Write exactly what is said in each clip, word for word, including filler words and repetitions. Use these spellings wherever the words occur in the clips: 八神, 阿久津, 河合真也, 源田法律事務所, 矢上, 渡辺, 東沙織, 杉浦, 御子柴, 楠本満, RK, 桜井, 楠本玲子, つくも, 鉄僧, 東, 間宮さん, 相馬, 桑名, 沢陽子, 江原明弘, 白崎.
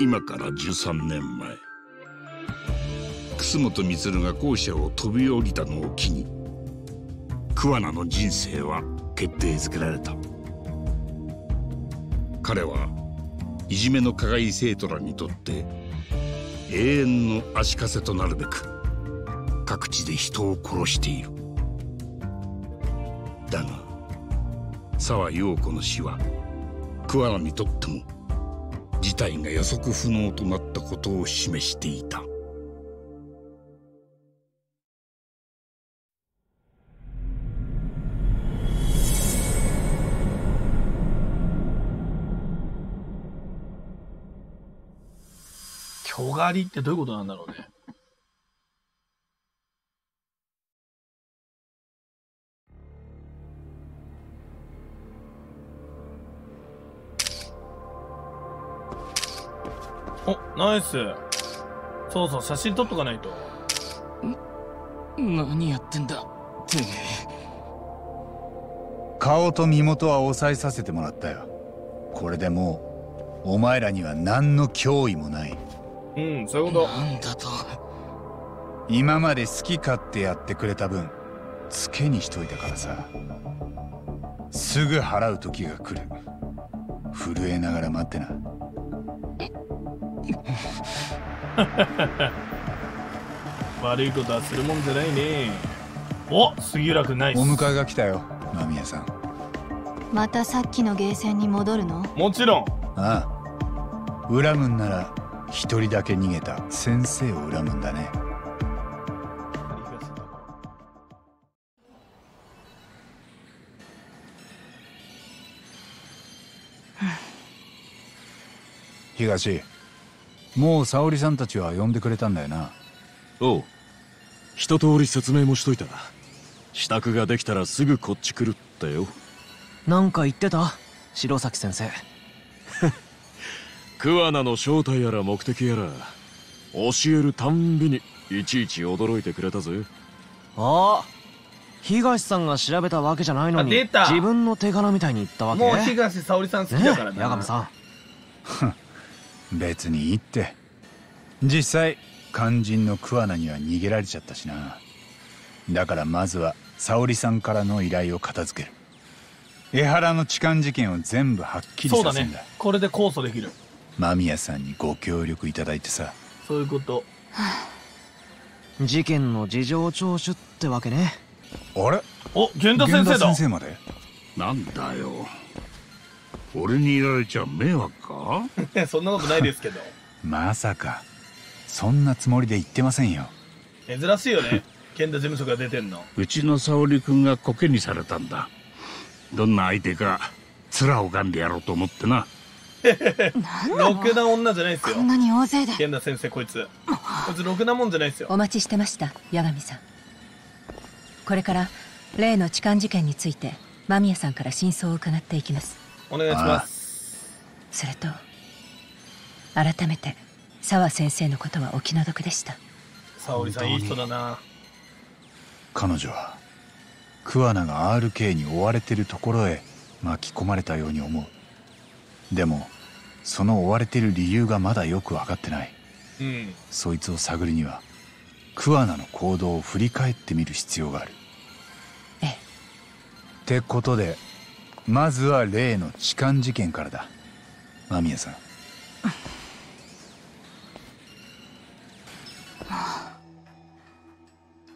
今からじゅうさんねんまえ、楠本満が校舎を飛び降りたのを機に桑名の人生は決定づけられた。彼はいじめの加害生徒らにとって永遠の足かせとなるべく各地で人を殺している。だが沢陽子の死は桑名にとっても事態が予測不能となったことを示していた。尖りってどういうことなんだろうね。お、ナイス。そうそう、写真撮っとかないと。ん、何やってんだてめえ。顔と身元は抑えさせてもらったよ。これでもうお前らには何の脅威もない。うん、そういうこと。なんだと。今まで好き勝手やってくれた分ツケにしといたからさ、すぐ払う時が来る。震えながら待ってな。悪いことはするもんじゃないね。お、杉浦くんナイス。お迎えが来たよ、間宮さん。またさっきのゲーセンに戻るの？もちろん。ああ、恨むんなら一人だけ逃げた先生を恨むんだね。東、もう沙織さんたちは呼んでくれたんだよな。おう、一通り説明もしといた。支度ができたらすぐこっち来るってよ。なんか言ってた？白崎先生。桑名の正体やら目的やら教えるたんびにいちいち驚いてくれたぜ。ああ、東さんが調べたわけじゃないのに自分の手柄みたいに言ったわけ。もう東沙織さん好きだからね、八神さん。別にいいって。実際肝心の桑名には逃げられちゃったしな。だからまずは沙織さんからの依頼を片付ける。江原の痴漢事件を全部はっきりさせんだ。そうだね、これで控訴できる。間宮さんにご協力いただいてさ。そういうこと、はあ、事件の事情聴取ってわけね。あれ、お、源田先生だ。源田先生まで。なんだよ、俺にいられちゃ迷惑か。そんなことないですけど。まさかそんなつもりで言ってませんよ。珍しいよね、源田事務所が出てんの。うちの沙織君がコケにされたんだ。どんな相手か面を噛んでやろうと思ってな。ろくな女じゃないですよ、こんなに大勢で。源田先生、こいつこいつろくなもんじゃないですよ。お待ちしてました八神さん。これから例の痴漢事件について間宮さんから真相を伺っていきます。お願いします。それと改めて沢先生のことはお気の毒でした。沙織さんいい人だな。彼女は桑名が アールケー に追われてるところへ巻き込まれたように思う。でもその追われてる理由がまだよく分かってない、うん、そいつを探るには桑名の行動を振り返ってみる必要がある。ええ。ってことでまずは例の痴漢事件からだ、間宮さん。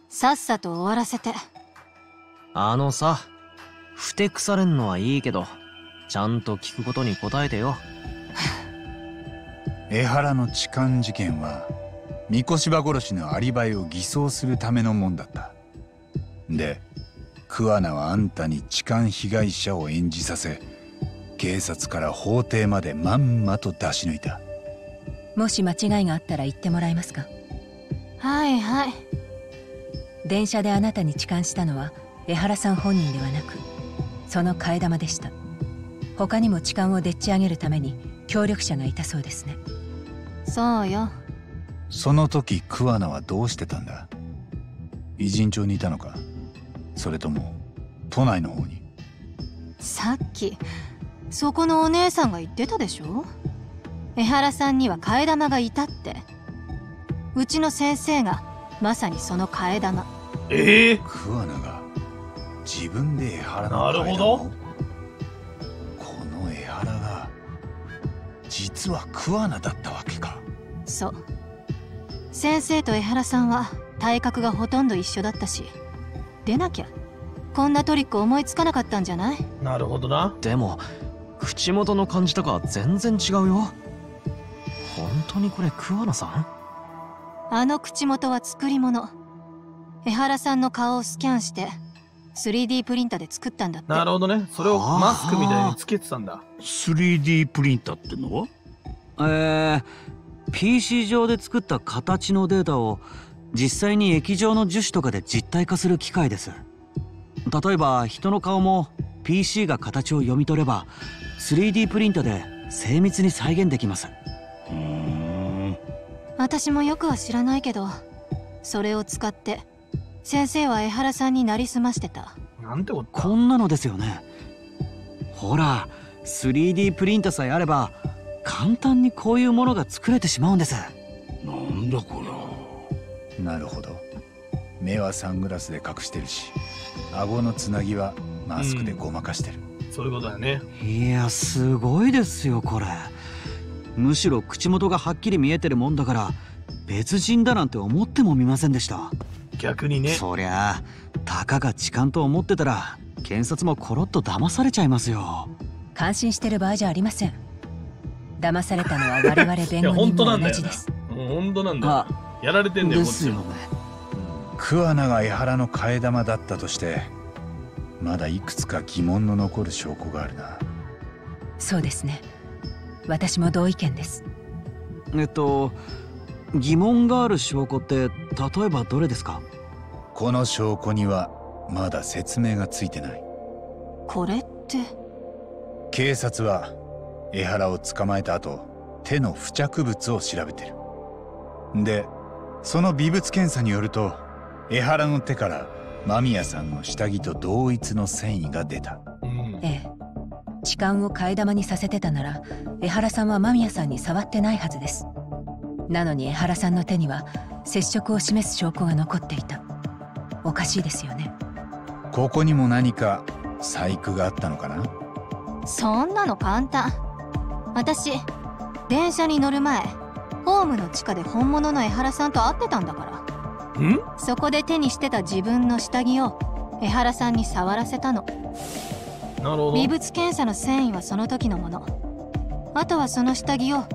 さっさと終わらせて。あのさ、ふてくされんのはいいけどちゃんと聞くことに答えてよ。江原の痴漢事件は御子柴殺しのアリバイを偽装するためのもんだった。で桑名はあんたに痴漢被害者を演じさせ、警察から法廷までまんまと出し抜いた。もし間違いがあったら言ってもらえますか。はいはい。電車であなたに痴漢したのは江原さん本人ではなくその替え玉でした。他にも痴漢をでっち上げるために協力者がいたそうですね。そうよ。その時桑名はどうしてたんだ。異人町にいたのか、それとも都内の方に。さっきそこのお姉さんが言ってたでしょ。江原さんには替え玉がいたって。うちの先生がまさにその替え玉。ええー、桑名が自分で江原の替え玉を。なるほど。この江原が実は桑名だったわけか。そう、先生と江原さんは体格がほとんど一緒だったし、出なきゃこんなトリック思いつかなかったんじゃない？なるほどな。でも口元の感じとか全然違うよ。本当にこれ桑名さん？あの口元は作り物。江原さんの顔をスキャンして スリーディー プリンターで作ったんだって。なるほどね。それをマスクみたいにつけてたんだ。 スリーディー プリンターってのは、えー、ピーシー 上で作った形のデータを実際に液状の樹脂とかで実体化する機械です。例えば人の顔も ピーシー が形を読み取れば スリーディー プリントで精密に再現できます。うーん、私もよくは知らないけど、それを使って先生は江原さんになりすましてた。なんてこと。こんなのですよね。ほら スリーディー プリントさえあれば簡単にこういうものが作れてしまうんです。なんだこれ。なるほど。目はサングラスで隠してるし、顎のつなぎはマスクでごまかしてる、うん、そういうことだね。いやすごいですよこれ。むしろ口元がはっきり見えてるもんだから別人だなんて思ってもみませんでした。逆にね。そりゃあたかが痴漢と思ってたら検察もコロッと騙されちゃいますよ。感心してる場合じゃありません。騙されたのは我々弁護人も同じです。本当なんだよな。やられてんだよこっちも。桑名が江原の替え玉だったとしてまだいくつか疑問の残る証拠があるな。そうですね、私も同意見です。えっと疑問がある証拠って例えばどれですか？この証拠にはまだ説明がついてない。これって警察は江原を捕まえた後手の付着物を調べてる。でその微物検査によると江原の手から間宮さんの下着と同一の繊維が出た、うん、ええ、痴漢を替え玉にさせてたなら江原さんは間宮さんに触ってないはずです。なのに江原さんの手には接触を示す証拠が残っていた。おかしいですよね。ここにも何か細工があったのかな。そんなの簡単。私電車に乗る前ホームの地下で本物の江原さんと会ってたんだから。ん？そこで手にしてた自分の下着を江原さんに触らせたの。なるほど。微物検査の繊維はその時のもの。あとはその下着を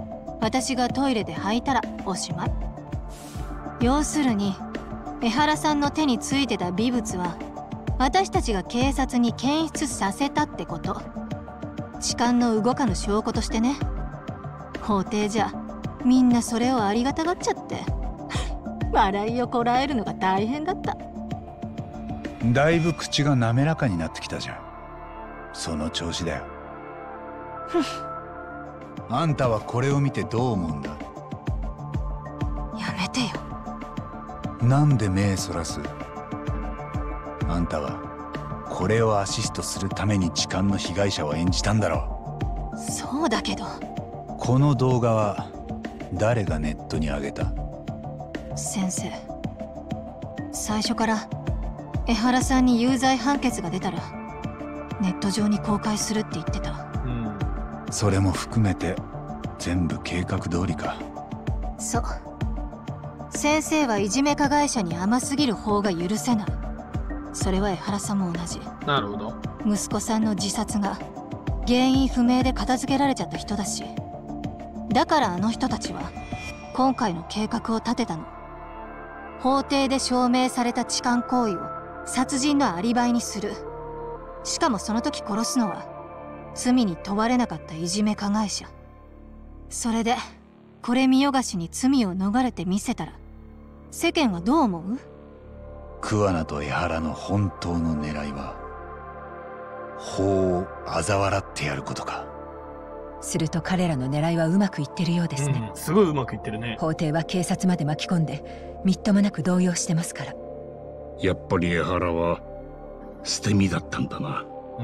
私がトイレで履いたらおしまい。要するに江原さんの手についてた微物は私たちが警察に検出させたってこと。痴漢の動かぬ証拠としてね。法廷じゃみんなそれをありがたがっちゃって笑いをこらえるのが大変だった。だいぶ口が滑らかになってきたじゃん。その調子だよあんたはこれを見てどう思うんだ？やめてよ。なんで目そらす？あんたはこれをアシストするために痴漢の被害者を演じたんだろう。そうだけどこの動画は誰がネットに上げた？先生、最初から江原さんに有罪判決が出たらネット上に公開するって言ってた、うん、それも含めて全部計画通りか。そう、先生はいじめ加害者に甘すぎる法が許せない。それは江原さんも同じ。なるほど。息子さんの自殺が原因不明で片付けられちゃった人だし、だからあの人たちは今回の計画を立てたの。法廷で証明された痴漢行為を殺人のアリバイにする。しかもその時殺すのは罪に問われなかったいじめ加害者。それでこれ見よがしに罪を逃れてみせたら世間はどう思う？桑名と江原の本当の狙いは法を嘲笑ってやることか。すると彼らの狙いはうまくいってるようですね、うん、すごいうまくいってるね。法廷は警察まで巻き込んでみっともなく動揺してますから。やっぱり江原は捨て身だったんだな、う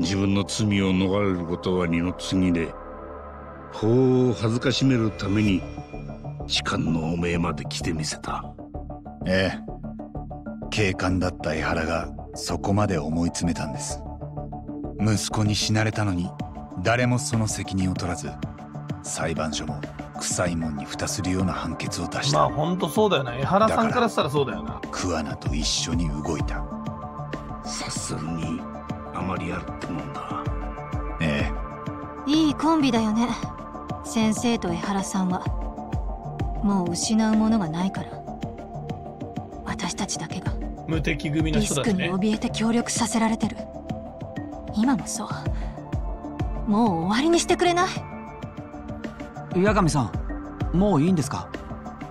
ん、自分の罪を逃れることは二の次で法を辱めるために痴漢の汚名まで来てみせた。ええ、警官だった江原がそこまで思い詰めたんです。息子に死なれたのに誰もその責任を取らず、裁判所も臭いもんに蓋するような判決を出した。まあ本当そうだよな、江原さんからしたらそうだよな。桑名と一緒に動いた。さすがにあまりあるってもんだ。ええ、いいコンビだよね、先生と江原さんは。もう失うものがないから、私たちだけが無敵組の人たちね。リスクに怯えて協力させられてる。今もそう。もう終わりにしてくれない？八神さん、もういいんですか？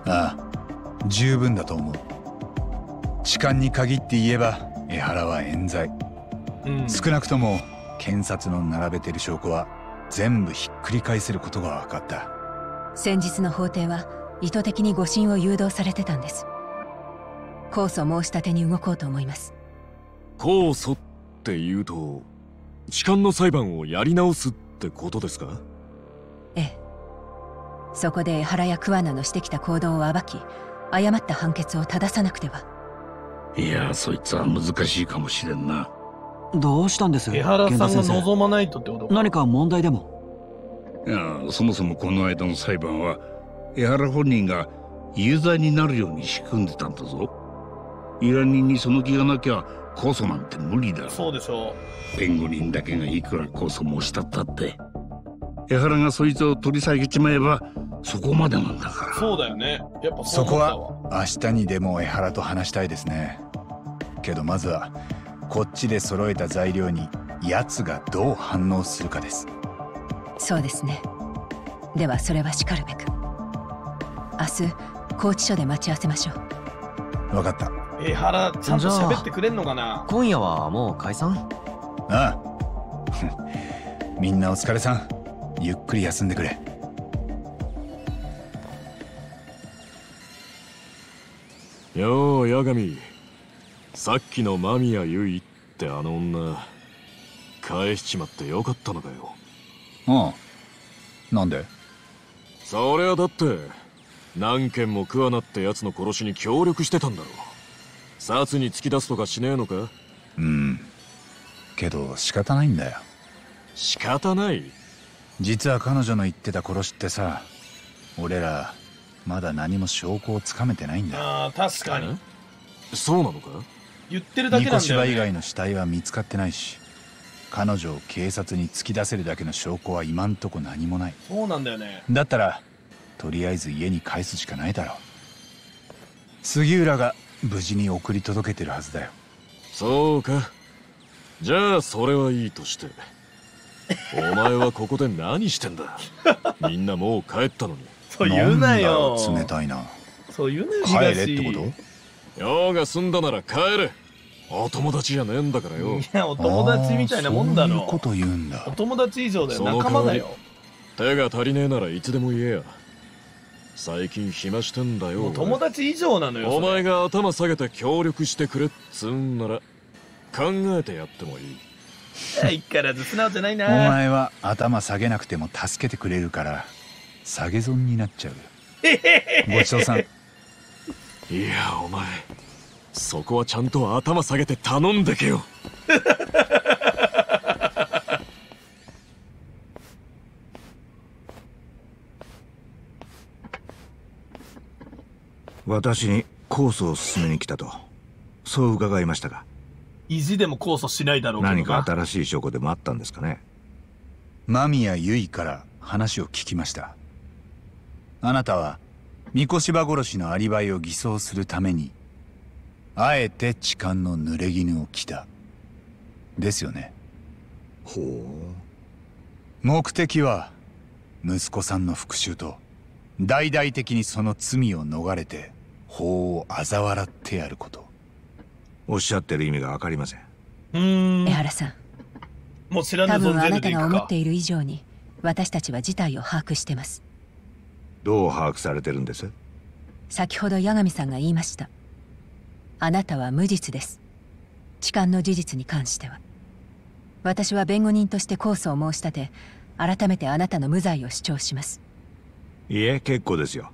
ああ、十分だと思う。痴漢に限って言えば江原は冤罪、うん、少なくとも検察の並べてる証拠は全部ひっくり返せることが分かった。先日の法廷は意図的に誤審を誘導されてたんです。控訴申し立てに動こうと思います。控訴っていうと痴漢の裁判をやり直すってことですか？ええ、そこで江原や桑名のしてきた行動を暴き、誤った判決を正さなくては。いや、そいつは難しいかもしれんな。どうしたんです？江原さんが望まないとってことか。何か問題でも？いや、そもそもこの間の裁判は江原本人が有罪になるように仕組んでたんだぞ。依頼人にその気がなきゃ控訴なんて無理だ。そうでしょう。弁護人だけがいくら控訴申し立ったって江原がそいつを取り下げちまえばそこまでなんだから。そうだよね。やっぱそこは明日にでも江原と話したいですね。けどまずはこっちで揃えた材料に奴がどう反応するかです。そうですね。ではそれはしかるべく。明日拘置所で待ち合わせましょう。わかった。江原ちゃんと喋ってくれんのかな。今夜はもう解散？ああみんなお疲れさん。ゆっくり休んでくれ。よう八神、さっきの間宮結衣ってあの女返しちまってよかったのかよ。ああ、なんで？そりゃだって何件も桑名ってやつの殺しに協力してたんだろう。殺に突き出すとかしねえのか？うん、けど仕方ないんだよ。仕方ない？実は彼女の言ってた殺しってさ、俺らまだ何も証拠をつかめてないんだよ。ああ、確かにそうなのか？言ってるだけなんだよね。ニコシバ以外の死体は見つかってないし、彼女を警察に突き出せるだけの証拠は今んとこ何もない。そうなんだよね。だったらとりあえず家に帰すしかないだろう。杉浦が無事に送り届けてるはずだよ。そうか、じゃあそれはいいとして。お前はここで何してんだ？みんなもう帰ったのに。そう言うなよ。冷たいな。そう言うなよ。帰れってこと？用が済んだなら帰れ。お友達じゃねえんだからよ。いや、お友達みたいなもんだろ。そういうこと言うんだ。お友達以上だよ、仲間だよ。手が足りねえならいつでも言えや。最近暇してんだよ。お友達以上なのよ。お前が頭下げて協力してくれっつんなら考えてやってもいい。相変わらず素直じゃないな。お前は頭下げなくても助けてくれるから下げ損になっちゃう。ごちそうさん。いや、お前そこはちゃんと頭下げて頼んでけよ。私に控訴を進めに来たとそう伺いましたが。意地でも控訴しないだろうけど。何か新しい証拠でもあったんですかね？間宮結衣から話を聞きました。あなたは御子柴殺しのアリバイを偽装するためにあえて痴漢の濡れ衣を着たですよね？ほう。目的は息子さんの復讐と大々的にその罪を逃れて法を嘲笑ってやること。おっしゃってる意味が分かりません。うーん、江原さん、もう知らぬ存ぜぬでいくか。多分あなたが思っている以上に私たちは事態を把握してます。どう把握されてるんです？先ほど八神さんが言いました。あなたは無実です。痴漢の事実に関しては私は弁護人として控訴を申し立て改めてあなたの無罪を主張します。いえ、結構ですよ。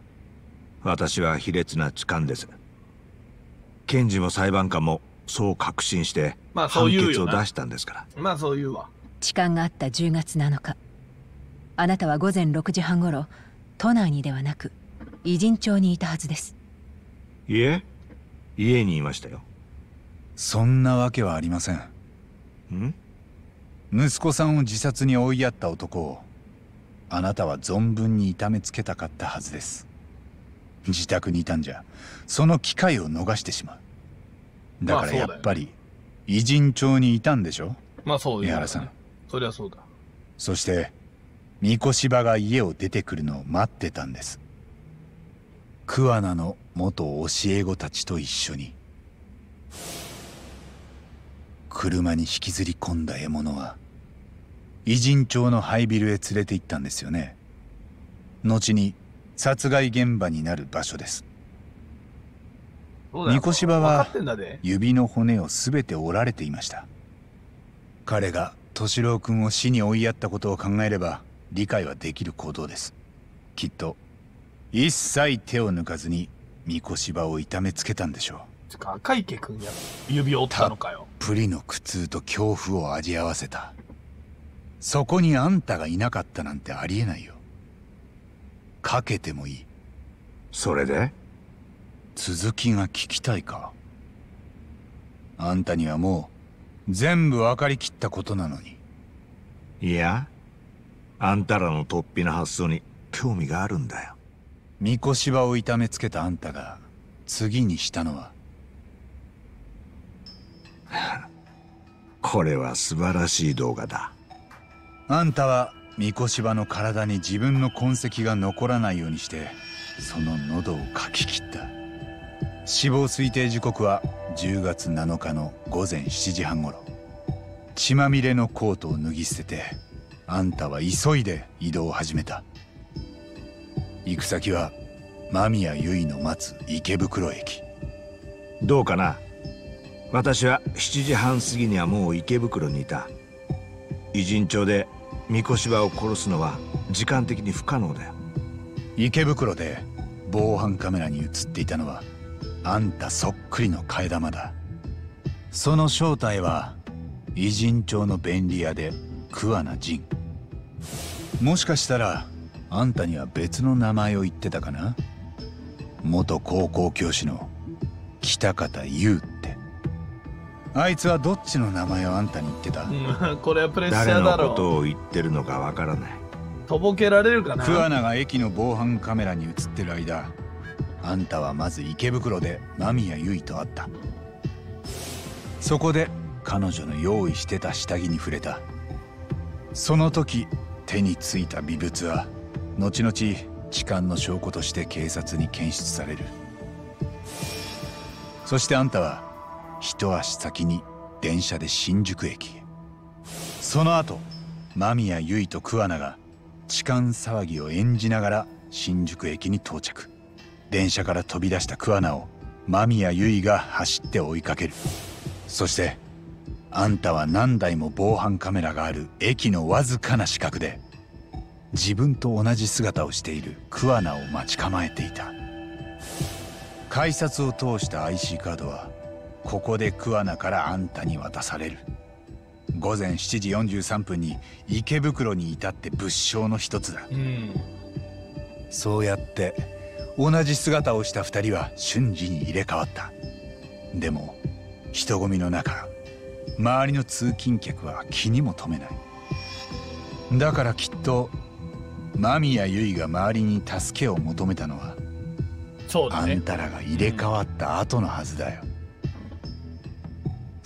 私は卑劣な痴漢です。検事も裁判官もそう確信して判決を出したんですから。まあそう言うわ。痴漢があったじゅうがつなのか、あなたは午前ろくじはんごろ都内にではなく偉人町にいたはずです。いえ、家にいましたよ。そんなわけはありません。ん？息子さんを自殺に追いやった男をあなたは存分に痛めつけたかったはずです。自宅にいたんじゃその機会を逃してしまう。だからやっぱり偉人町にいたんでしょ。まあそうですね、井原さん。そりゃそうだ。そして神子柴が家を出てくるのを待ってたんです。桑名の元教え子たちと一緒に。車に引きずり込んだ獲物は偉人町の廃ビルへ連れて行ったんですよね。後に殺害現場になる場所です。神子柴は指の骨を全て折られていました。彼が敏郎君を死に追いやったことを考えれば理解はできる行動です。きっと一切手を抜かずに神子柴を痛めつけたんでしょう。つか赤池君や指を折ったのかよ。たっぷりの苦痛と恐怖を味合わせた。そこにあんたがいなかったなんてありえないよ。かけてもいい。それで続きが聞きたいか。あんたにはもう全部分かりきったことなのに。いや、あんたらの突飛な発想に興味があるんだよ。神子柴を痛めつけたあんたが次にしたのはこれは素晴らしい動画だ。あんたは神子柴の体に自分の痕跡が残らないようにしてその喉をかき切った。死亡推定時刻はじゅうがつなのかの午前しちじはんごろ。血まみれのコートを脱ぎ捨ててあんたは急いで移動を始めた。行く先は間宮結衣の待つ池袋駅。どうかな。私はしちじはん過ぎにはもう池袋にいた。偉人町で神子柴を殺すのは時間的に不可能だよ。池袋で防犯カメラに映っていたのはあんたそっくりの替え玉だ。その正体は偉人町の便利屋で桑名仁。もしかしたらあんたには別の名前を言ってたかな。元高校教師の北方優って。あいつはどっちの名前をあんたに言ってた？これはプレッシャーだろう。誰のことを言ってるのかわからない。とぼけられるかな。桑名が駅の防犯カメラに映ってる間、あんたはまず池袋で間宮結衣と会った。そこで彼女の用意してた下着に触れた。その時手についた微物は後々痴漢の証拠として警察に検出される。そしてあんたは一足先に電車で新宿駅へ。その後間宮結衣と桑名が痴漢騒ぎを演じながら新宿駅に到着。電車から飛び出した桑名を間宮結衣が走って追いかける。そしてあんたは何台も防犯カメラがある駅のわずかな死角で自分と同じ姿をしている桑名を待ち構えていた。改札を通した アイシー カードはここで桑名からあんたに渡される。午前しちじよんじゅうさんぷんに池袋に至って物証の一つだ。うん、そうやって同じ姿をしたふたりは瞬時に入れ替わった。でも人混みの中、周りの通勤客は気にも留めない。だからきっと間宮結衣が周りに助けを求めたのはそうだね、あんたらが入れ替わった後のはずだよ。うん、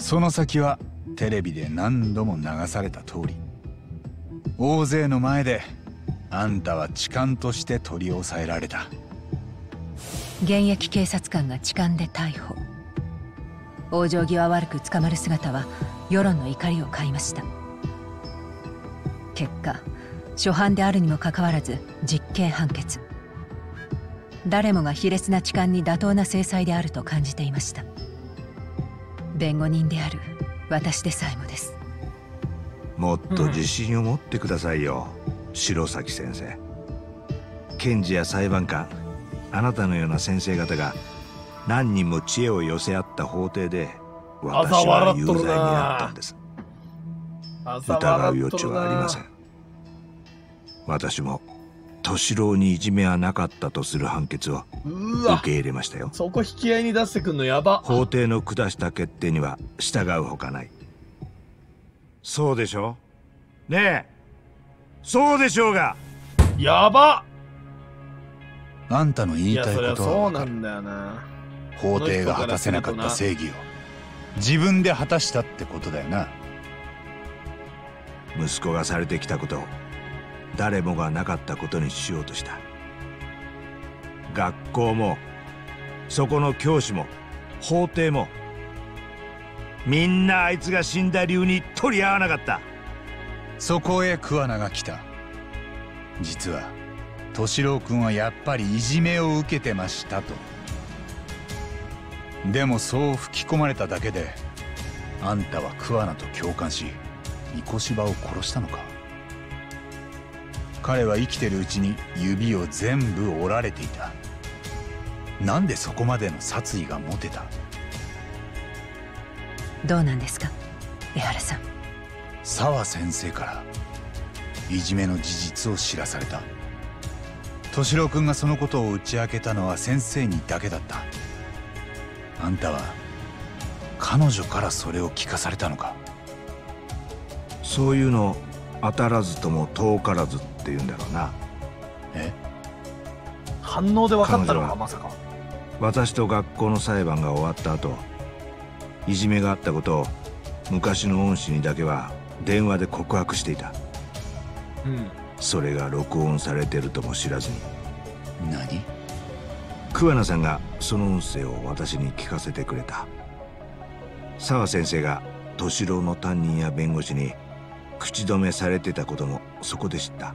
その先はテレビで何度も流された通り、大勢の前であんたは痴漢として取り押さえられた。現役警察官が痴漢で逮捕。往生際悪く捕まる姿は世論の怒りを買いました。結果、初犯であるにもかかわらず実刑判決。誰もが卑劣な痴漢に妥当な制裁であると感じていました。弁護人である私でさえもです。もっと自信を持ってくださいよ、うん、白崎先生。検事や裁判官、あなたのような先生方が何人も知恵を寄せ合った法廷で私は有罪になったんです。疑う余地はありません。私も敏郎にいじめはなかったとする判決を受け入れましたよ。そこ引き合いに出してくんのやば。法廷の下した決定には従うほかない。そうでしょうねえ、そうでしょうが。やば。あんたの言いたいことは分かる。法廷が果たせなかった正義を自分で果たしたってことだよな。息子がされてきたことを誰もがなかったことにしようとした。学校もそこの教師も法廷もみんなあいつが死んだ理由に取り合わなかった。そこへ桑名が来た。実は敏郎君はやっぱりいじめを受けてましたと。でもそう吹き込まれただけであんたは桑名と共感し御子柴を殺したのか。彼は生きてるうちに指を全部折られていた。なんでそこまでの殺意が持てた。どうなんですか江原さん。沢先生からいじめの事実を知らされた。敏郎君がそのことを打ち明けたのは先生にだけだった。あんたは彼女からそれを聞かされたのか。そういうの当たらずとも遠からずっていうんだろうな。え？反応で分かったのか。まさか。私と学校の裁判が終わった後、いじめがあったことを昔の恩師にだけは電話で告白していた。うん。それが録音されてるとも知らずに。何？桑名さんがその音声を私に聞かせてくれた。沢先生が敏郎の担任や弁護士に口止めされてたこともそこで知った。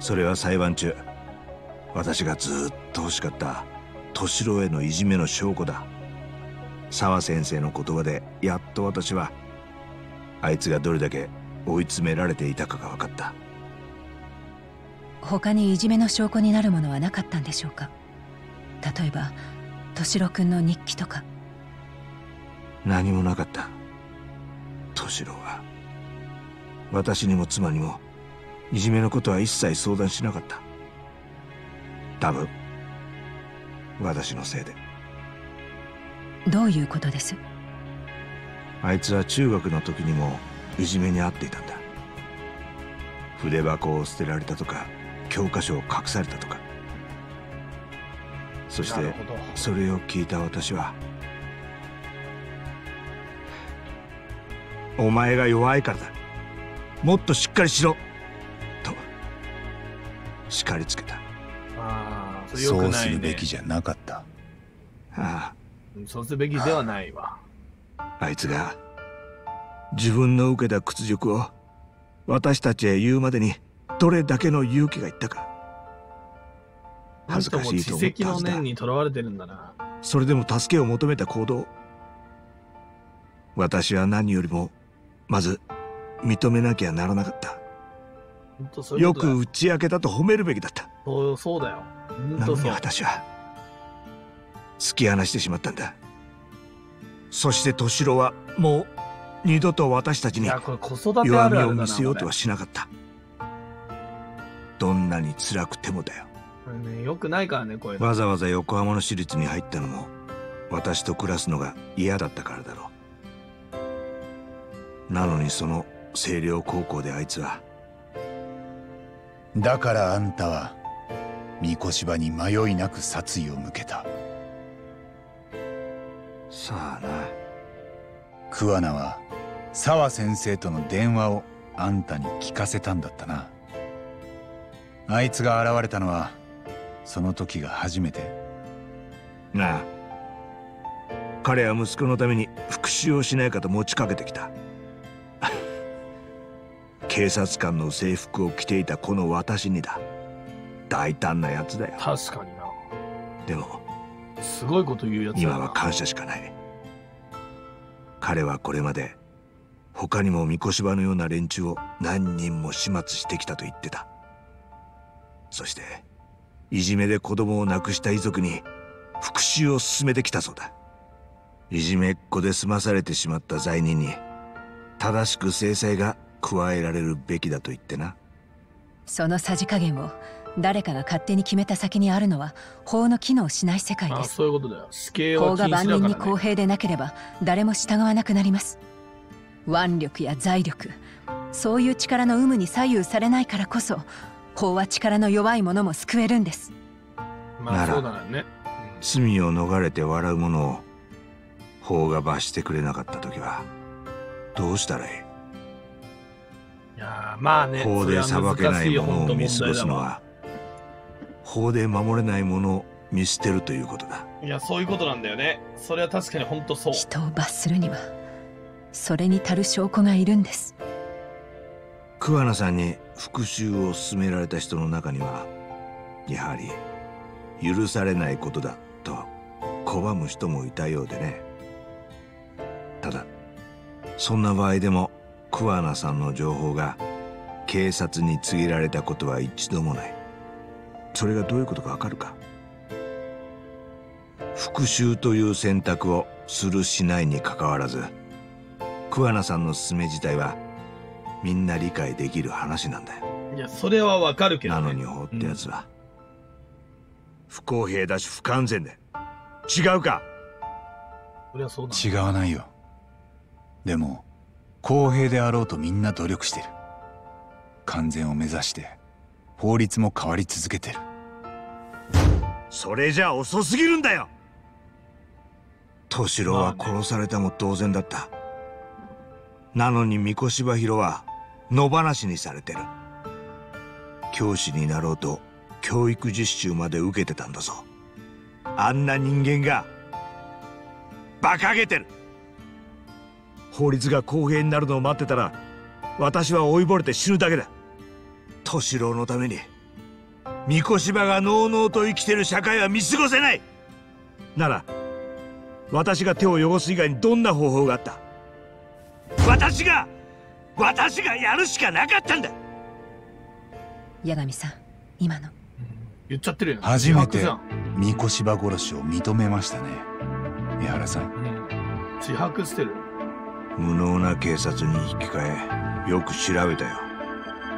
それは裁判中私がずっと欲しかった敏郎へのいじめの証拠だ。沢先生の言葉でやっと私はあいつがどれだけ追い詰められていたかが分かった。他にいじめの証拠になるものはなかったんでしょうか。例えば敏郎君の日記とか。何もなかった。敏郎は私にも妻にもいじめのことは一切相談しなかった。多分私のせいで。どういうことです？あいつは中学の時にもいじめに遭っていたんだ。筆箱を捨てられたとか教科書を隠されたとか。そしてそれを聞いた私は、お前が弱いからだ、もっとしっかりしろと叱りつけた。ああ、そうするべきじゃなかった。ああ、そうすべきではないわ。あいつが自分の受けた屈辱を私たちへ言うまでにどれだけの勇気がいったか。恥ずかしいと思ったはずだ。それでも助けを求めた行動、私は何よりもまず認めなきゃならなかった。ううよく打ち明けたと褒めるべきだった。そうだよ。なのに私は突き放してしまったんだ。そして敏郎はもう二度と私たちに弱みを見せようとはしなかった。どんなに辛くてもだよ。よくないからねこれ。わざわざ横浜の私立に入ったのも私と暮らすのが嫌だったからだろう。なのにその星稜高校であいつは。だからあんたは御子柴に迷いなく殺意を向けた。さあな。桑名は沢先生との電話をあんたに聞かせたんだったな。あいつが現れたのはその時が初めて。なあ、彼は息子のために復讐をしないかと持ちかけてきた。警察官の制服を着ていたこの私にだ。大胆なやつだよ。確かにな。でもすごいこと言うやつだな。今は感謝しかない。彼はこれまで他にも御子柴のような連中を何人も始末してきたと言ってた。そしていじめで子供を亡くした遺族に復讐を進めてきたそうだ。いじめっ子で済まされてしまった罪人に正しく制裁が加えられるべきだと言ってな。そのさじ加減を誰かが勝手に決めた先にあるのは法の機能しない世界です。ああ、そういうことだよ。法が万人に公平でなければ誰も従わなくなります。腕力や財力、そういう力の有無に左右されないからこそ法は力の弱い者も救えるんです。まあそうだね。罪を逃れて笑う者を法が罰してくれなかった時はどうしたらいい？いやまあね、法で裁けないものを見過ごすのは法で守れないものを見捨てるということだ。いやそういうことなんだよね。それは確かに本当そう。人を罰するにはそれに足る証拠がいるんです。桑名さんに復讐を勧められた人の中にはやはり許されないことだと拒む人もいたようでね。ただそんな場合でも桑名さんの情報が警察に告げられたことは一度もない。それがどういうことかわかるか？復讐という選択をするしないにかかわらず桑名さんの勧め自体はみんな理解できる話なんだよ。いやそれはわかるけど、ね、なのに法ってやつは、うん、不公平だし不完全で違うか？それはそうだ。違わないよ。でも公平であろうとみんな努力してる。完全を目指して法律も変わり続けてる。それじゃ遅すぎるんだよ。敏郎は殺されたも同然だった、ね、なのに御子柴博は野放しにされてる。教師になろうと教育実習まで受けてたんだぞ。あんな人間が馬鹿げてる。法律が公平になるのを待ってたら私は老いぼれて死ぬだけだ。敏郎のために御子柴がのうのうと生きてる社会は見過ごせない。なら私が手を汚す以外にどんな方法があった？私が私がやるしかなかったんだ。八神さん、今の言っちゃってるよ。初めて御子柴殺しを認めましたね、江原さん。自白してる。無能な警察に引き換えよく調べたよ、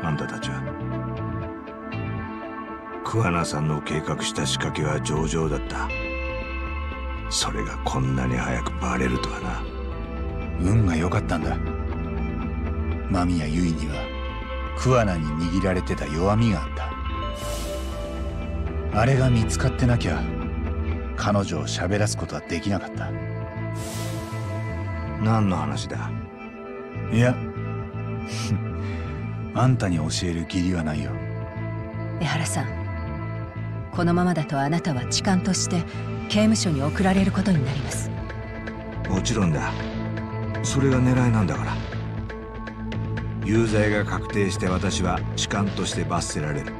あんたたちは。桑名さんの計画した仕掛けは上々だった。それがこんなに早くバレるとはな。運が良かったんだ。間宮結衣には桑名に握られてた弱みがあった。あれが見つかってなきゃ彼女を喋らすことはできなかった。何の話だ？いやあんたに教える義理はないよ、江原さん。このままだとあなたは痴漢として刑務所に送られることになります。もちろんだ。それが狙いなんだから。有罪が確定して私は痴漢として罰せられる。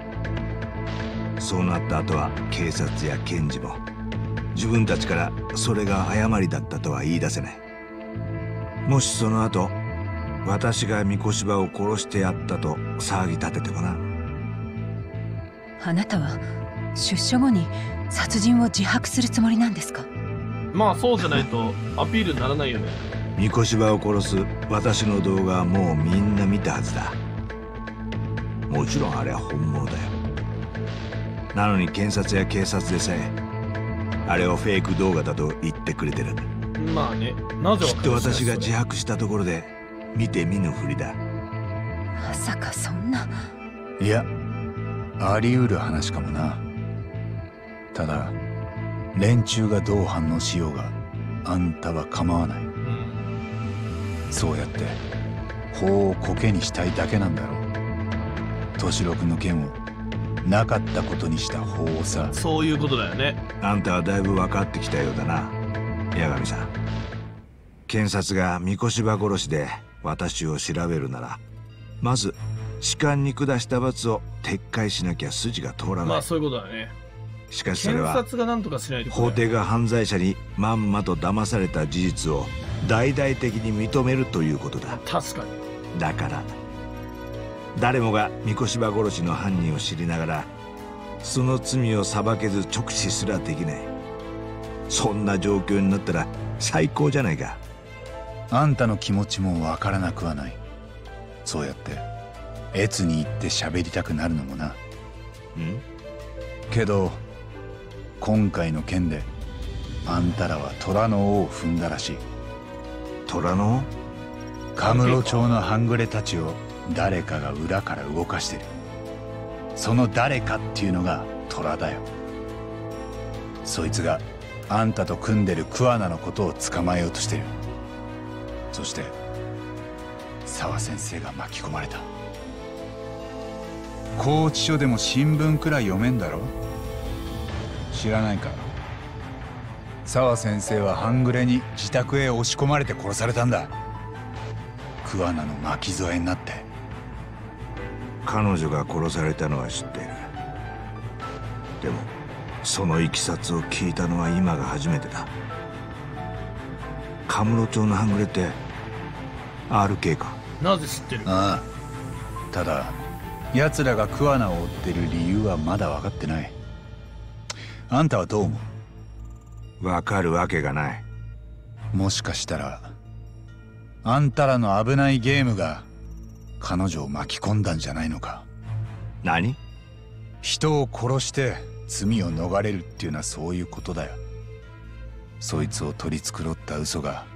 そうなった後は警察や検事も自分たちからそれが誤りだったとは言い出せない。もしその後私が御子柴を殺してやったと騒ぎ立ててもな。あなたは出所後に殺人を自白するつもりなんですか？まあそうじゃないとアピールにならないよね。御子柴を殺す私の動画はもうみんな見たはずだ。もちろんあれは本物だよ。なのに検察や警察でさえあれをフェイク動画だと言ってくれてる。まあね、なぜきっと私が自白したところで見て見ぬふりだ。まさかそんな。いやあり得る話かもな。ただ連中がどう反応しようがあんたは構わない、うん、そうやって法をコケにしたいだけなんだろう。敏郎君の件をなかったことにした法をさ。そういうことだよね。あんたはだいぶ分かってきたようだな、八神さん。検察が御子柴殺しで私を調べるならまず痴漢に下した罰を撤回しなきゃ筋が通らない。まあそういうことだね。しかしそれは法廷が犯罪者にまんまと騙された事実を大々的に認めるということだ。確かに。だから誰もが御子柴殺しの犯人を知りながらその罪を裁けず直視すらできない。そんな状況になったら最高じゃないか。あんたの気持ちもわからなくはない。そうやって越に行って喋りたくなるのもな。うんけど今回の件であんたらは虎の尾を踏んだらしい。虎の尾？カムロ町の半グレたちを誰かが裏から動かしてる。その誰かっていうのが虎だよ。そいつがあんたと組んでる桑名のことを捕まえようとしてる。そして沢先生が巻き込まれた。拘置所でも新聞くらい読めんだろ。知らないか。沢先生は半グレに自宅へ押し込まれて殺されたんだ。桑名の巻き添えになって。彼女が殺されたのは知っている。でもそのいきさつを聞いたのは今が初めてだ。神室町の半グレって アールケー か。なぜ知ってる？ああ、ただ奴らが桑名を追ってる理由はまだ分かってない。あんたはどう思う？分かるわけがない。もしかしたらあんたらの危ないゲームが彼女を巻き込んだんじゃないのか。何？人を殺して罪を逃れるっていうのはそういうことだよ。そいつを取り繕った嘘が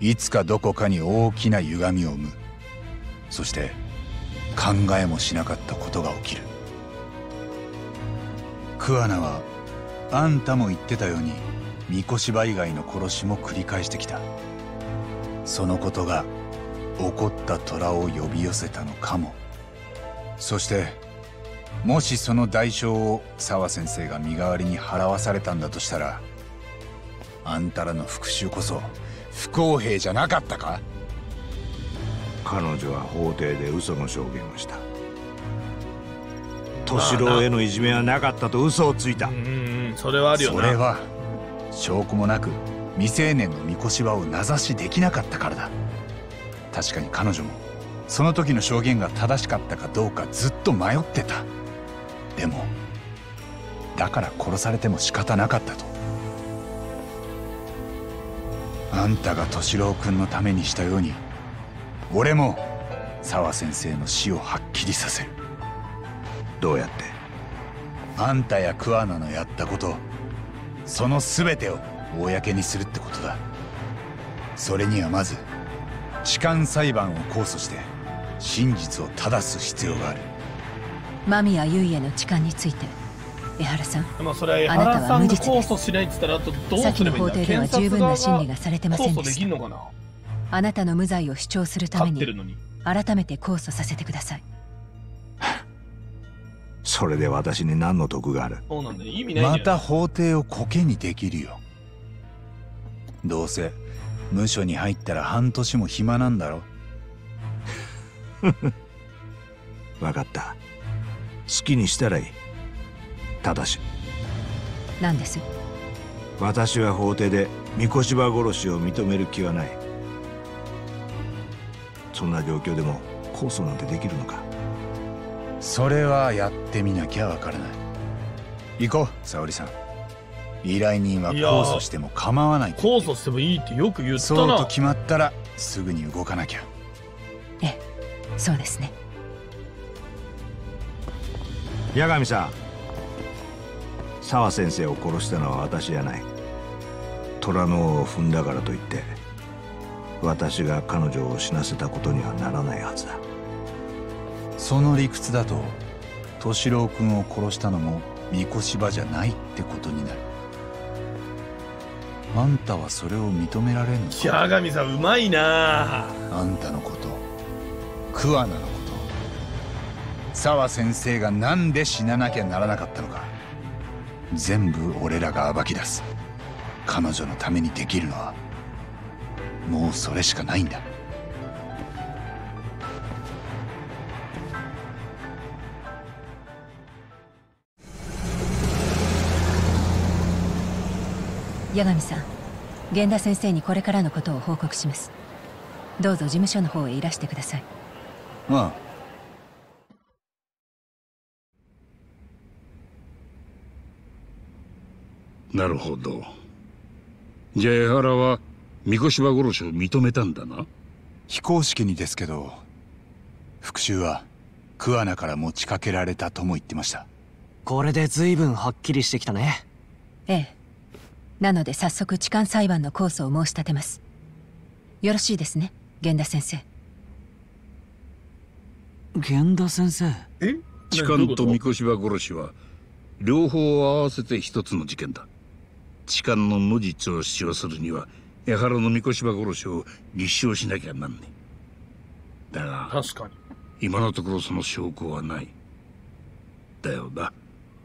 いつかどこかに大きな歪みを生む。そして考えもしなかったことが起きる。桑名はあんたも言ってたように御子柴以外の殺しも繰り返してきた。そのことが怒った虎を呼び寄せたのかも。そしてもしその代償を沢先生が身代わりに払わされたんだとしたら、あんたらの復讐こそ不公平じゃなかったか。彼女は法廷で嘘の証言をした。敏郎へのいじめはなかったと嘘をついた。うんうん、それはあるよな。それは証拠もなく未成年の御子柴を名指しできなかったからだ。確かに彼女もその時の証言が正しかったかどうかずっと迷ってた。でもだから殺されても仕方なかったと。あんたが敏郎君のためにしたように俺も沢先生の死をはっきりさせる。どうやって？あんたや桑名のやったことその全てを公にするってことだ。それにはまず痴漢裁判を控訴して真実を正す必要がある。間宮優への痴漢について江原さん、あなたは無実です。先の法廷では十分な審理がされてませんでした。あなたの無罪を主張するために改めて控訴させてください。それで私に何の得がある？また法廷をコケにできるよ。どうせ無所に入ったら半年も暇なんだろ。分かった。好きにしたらいい。ただし。何です？私は法廷で御子柴殺しを認める気はない。そんな状況でも控訴なんてできるのか。それはやってみなきゃわからない。行こう沙織さん。依頼人は控訴しても構わない。控訴してもいいってよく言ったな。そうと決まったらすぐに動かなきゃ。ええ、そうですね。八神さん、沢先生を殺したのは私じゃない。虎の尾を踏んだからといって私が彼女を死なせたことにはならないはずだ。その理屈だと敏郎君を殺したのも御子柴じゃないってことになる。あんたはそれを認められんのか。八神さんうまいなあ。あんたのこと桑名のこと沢先生がなんで死ななきゃならなかったのか全部俺らが暴き出す。彼女のためにできるのはもうそれしかないんだ。八神さん、源田先生にこれからのことを報告します。どうぞ事務所の方へいらしてください。ああ。なるほど。じゃあ江原は御子柴殺しを認めたんだな。非公式にですけど、復讐は桑名から持ちかけられたとも言ってました。これで随分はっきりしてきたね。ええ。なので早速痴漢裁判の控訴を申し立てます。よろしいですね、源田先生。源田先生、え痴漢と御子柴殺しは両方を合わせて一つの事件だ。痴漢の無実を主張するには江原の御子柴殺しを立証しなきゃなんねえ。だが確かに今のところその証拠はない。だよな。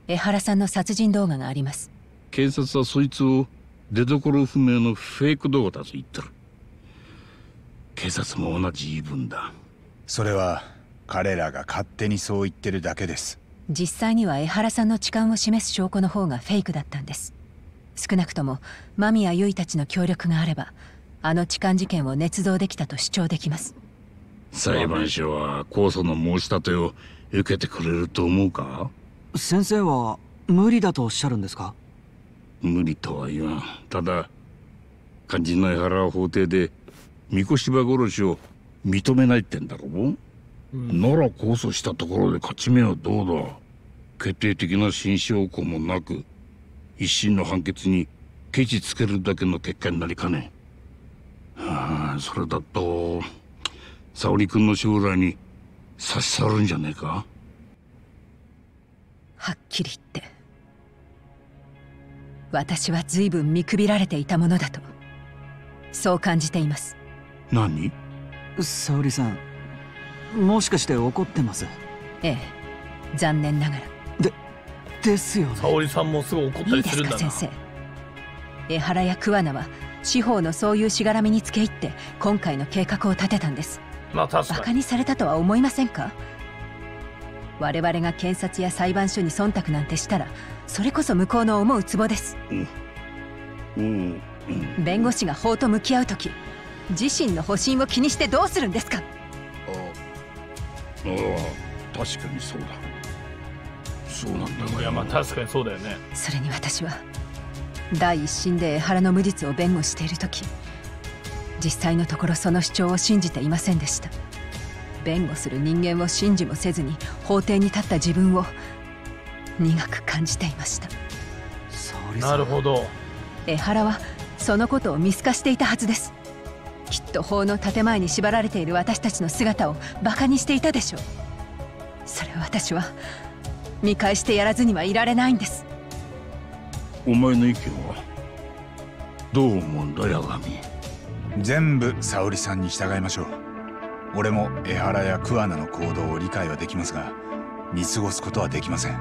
江原さんの殺人動画があります。警察はそいつを出所不明のフェイク動画だと言ってる。警察も同じ言い分だ。それは彼らが勝手にそう言ってるだけです。実際には江原さんの痴漢を示す証拠の方がフェイクだったんです。少なくとも間宮結たちの協力があればあの痴漢事件を捏造できたと主張できます。裁判所は控訴の申し立てを受けてくれると思うか。先生は無理だとおっしゃるんですか。無理とは言わん。ただ肝心の江原は法廷で御子柴殺しを認めないってんだろう。なら控訴したところで勝ち目はどうだ。決定的な新証拠もなく一審の判決にケチつけるだけの結果になりかねえ。はあ、それだと沙織君の将来に差し障るんじゃねえか。はっきり言って私は随分見くびられていたものだと、そう感じています。何？沙織さんもしかして怒ってます？ええ、残念ながら。で、ですよね。沙織さんもすぐ怒ったりするんだな。いいですか先生。江原や桑名は司法のそういうしがらみにつけ入って今回の計画を立てたんです。まあ確かに。馬鹿にされたとは思いませんか？我々が検察や裁判所に忖度なんてしたらそれこそ向こうの思うツボです。うんうんうん、弁護士が法と向き合うとき自身の保身を気にしてどうするんですか？ああ、確かにそうだ。そうなんだが、いやまあ確かにそうだよね。それに私は第一審で江原の無実を弁護している時、実際のところその主張を信じていませんでした。弁護する人間を信じもせずに法廷に立った自分を苦く感じていました。なるほど。江原はそのことを見透かしていたはずです。きっと法の建前に縛られている私たちの姿をバカにしていたでしょう。それを私は見返してやらずにはいられないんです。お前の意見はどう思うんだ八神。全部沙織さんに従いましょう。俺も江原や桑名の行動を理解はできますが見過ごすことはできません。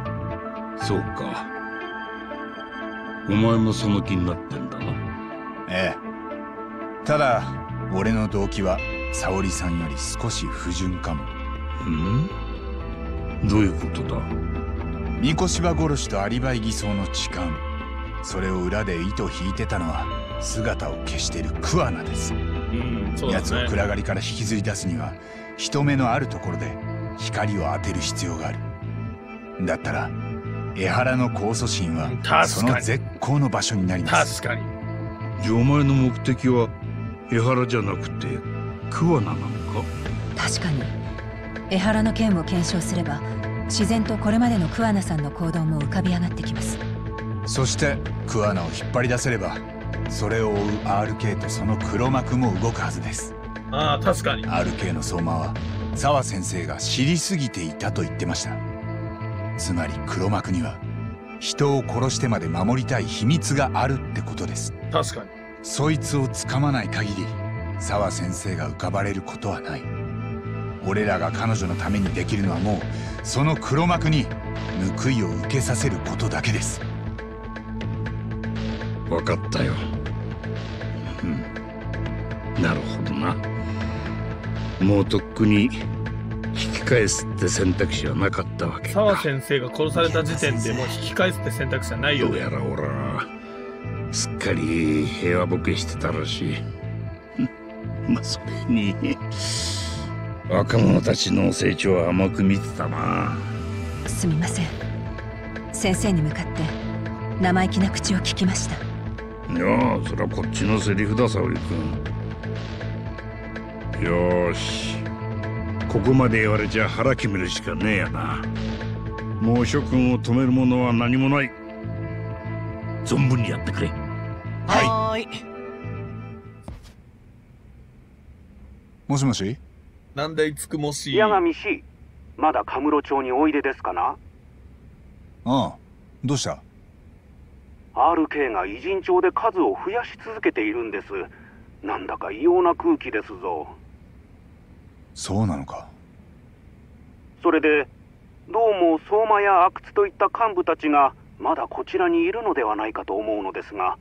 そうか、お前もその気になってんだな。ええ、ただ俺の動機は沙織さんより少し不純かも。ん？どういうことだ。御子柴殺しとアリバイ偽装の痴漢、それを裏で糸引いてたのは姿を消している桑名です。うん、そうですね。奴を暗がりから引きずり出すには人目のあるところで光を当てる必要がある。だったら江原の控訴審はその絶好の場所になります。確かに。じゃあお前の目的は江原じゃなくて桑名なのか。確かに江原の件を検証すれば自然とこれまでの桑名さんの行動も浮かび上がってきます。そして桑名を引っ張り出せればそれを追う アールケー とその黒幕も動くはずです。ああ確かに。 アールケー の相馬は澤先生が知りすぎていたと言ってました。つまり黒幕には人を殺してまで守りたい秘密があるってことです。確かに。そいつをつかまない限り澤先生が浮かばれることはない。俺らが彼女のためにできるのはもうその黒幕に報いを受けさせることだけです。分かったよ。うん、なるほどな。もうとっくに引き返すって選択肢はなかったわけか。澤先生が殺された時点でもう引き返すって選択肢はないよ。どうやら俺はすっかかり平和ボケしてたらしい。まあそれに若者たちの成長は甘く見てたな。すみません、先生に向かって生意気な口を聞きました。いや、そりゃこっちのセリフだ、沙織君。よし、ここまで言われちゃ腹決めるしかねえやな。もう諸君を止めるものは何もない。存分にやってくれ。はい。もしもし。なんだい、つくもし。矢上氏、まだ神室町においでですかな。ああ、どうした。 アールケー が偉人町で数を増やし続けているんです。なんだか異様な空気ですぞ。そうなのか。それでどうも相馬や阿久津といった幹部たちがまだこちらにいるのではないかと思うのですが。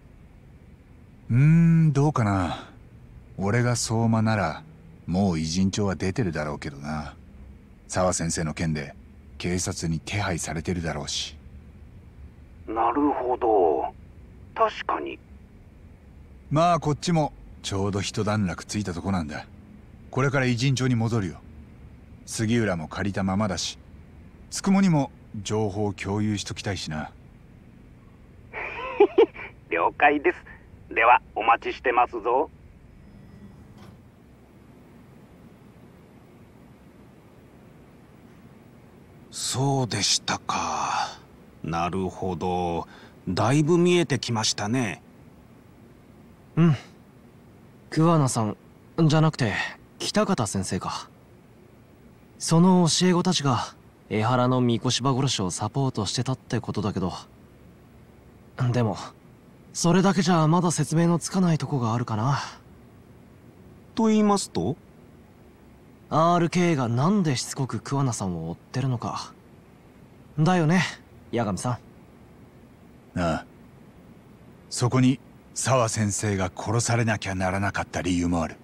うーん、どうかな。俺が相馬ならもう偉人帳は出てるだろうけどな。沢先生の件で警察に手配されてるだろうし。なるほど、確かに。まあこっちもちょうど一段落ついたとこなんだ。これから偉人帳に戻るよ。杉浦も借りたままだし、つくもにも情報を共有しときたいしな。了解です。ではお待ちしてますぞ。そうでしたか。なるほど、だいぶ見えてきましたね。うん、桑名さんじゃなくて北方先生か。その教え子たちが江原の御子柴殺しをサポートしてたってことだけど、でもそれだけじゃまだ説明のつかないとこがあるかな。と言いますと？ アールケー がなんでしつこく桑名さんを追ってるのかだよね、八神さん。ああ、そこに沢先生が殺されなきゃならなかった理由もある。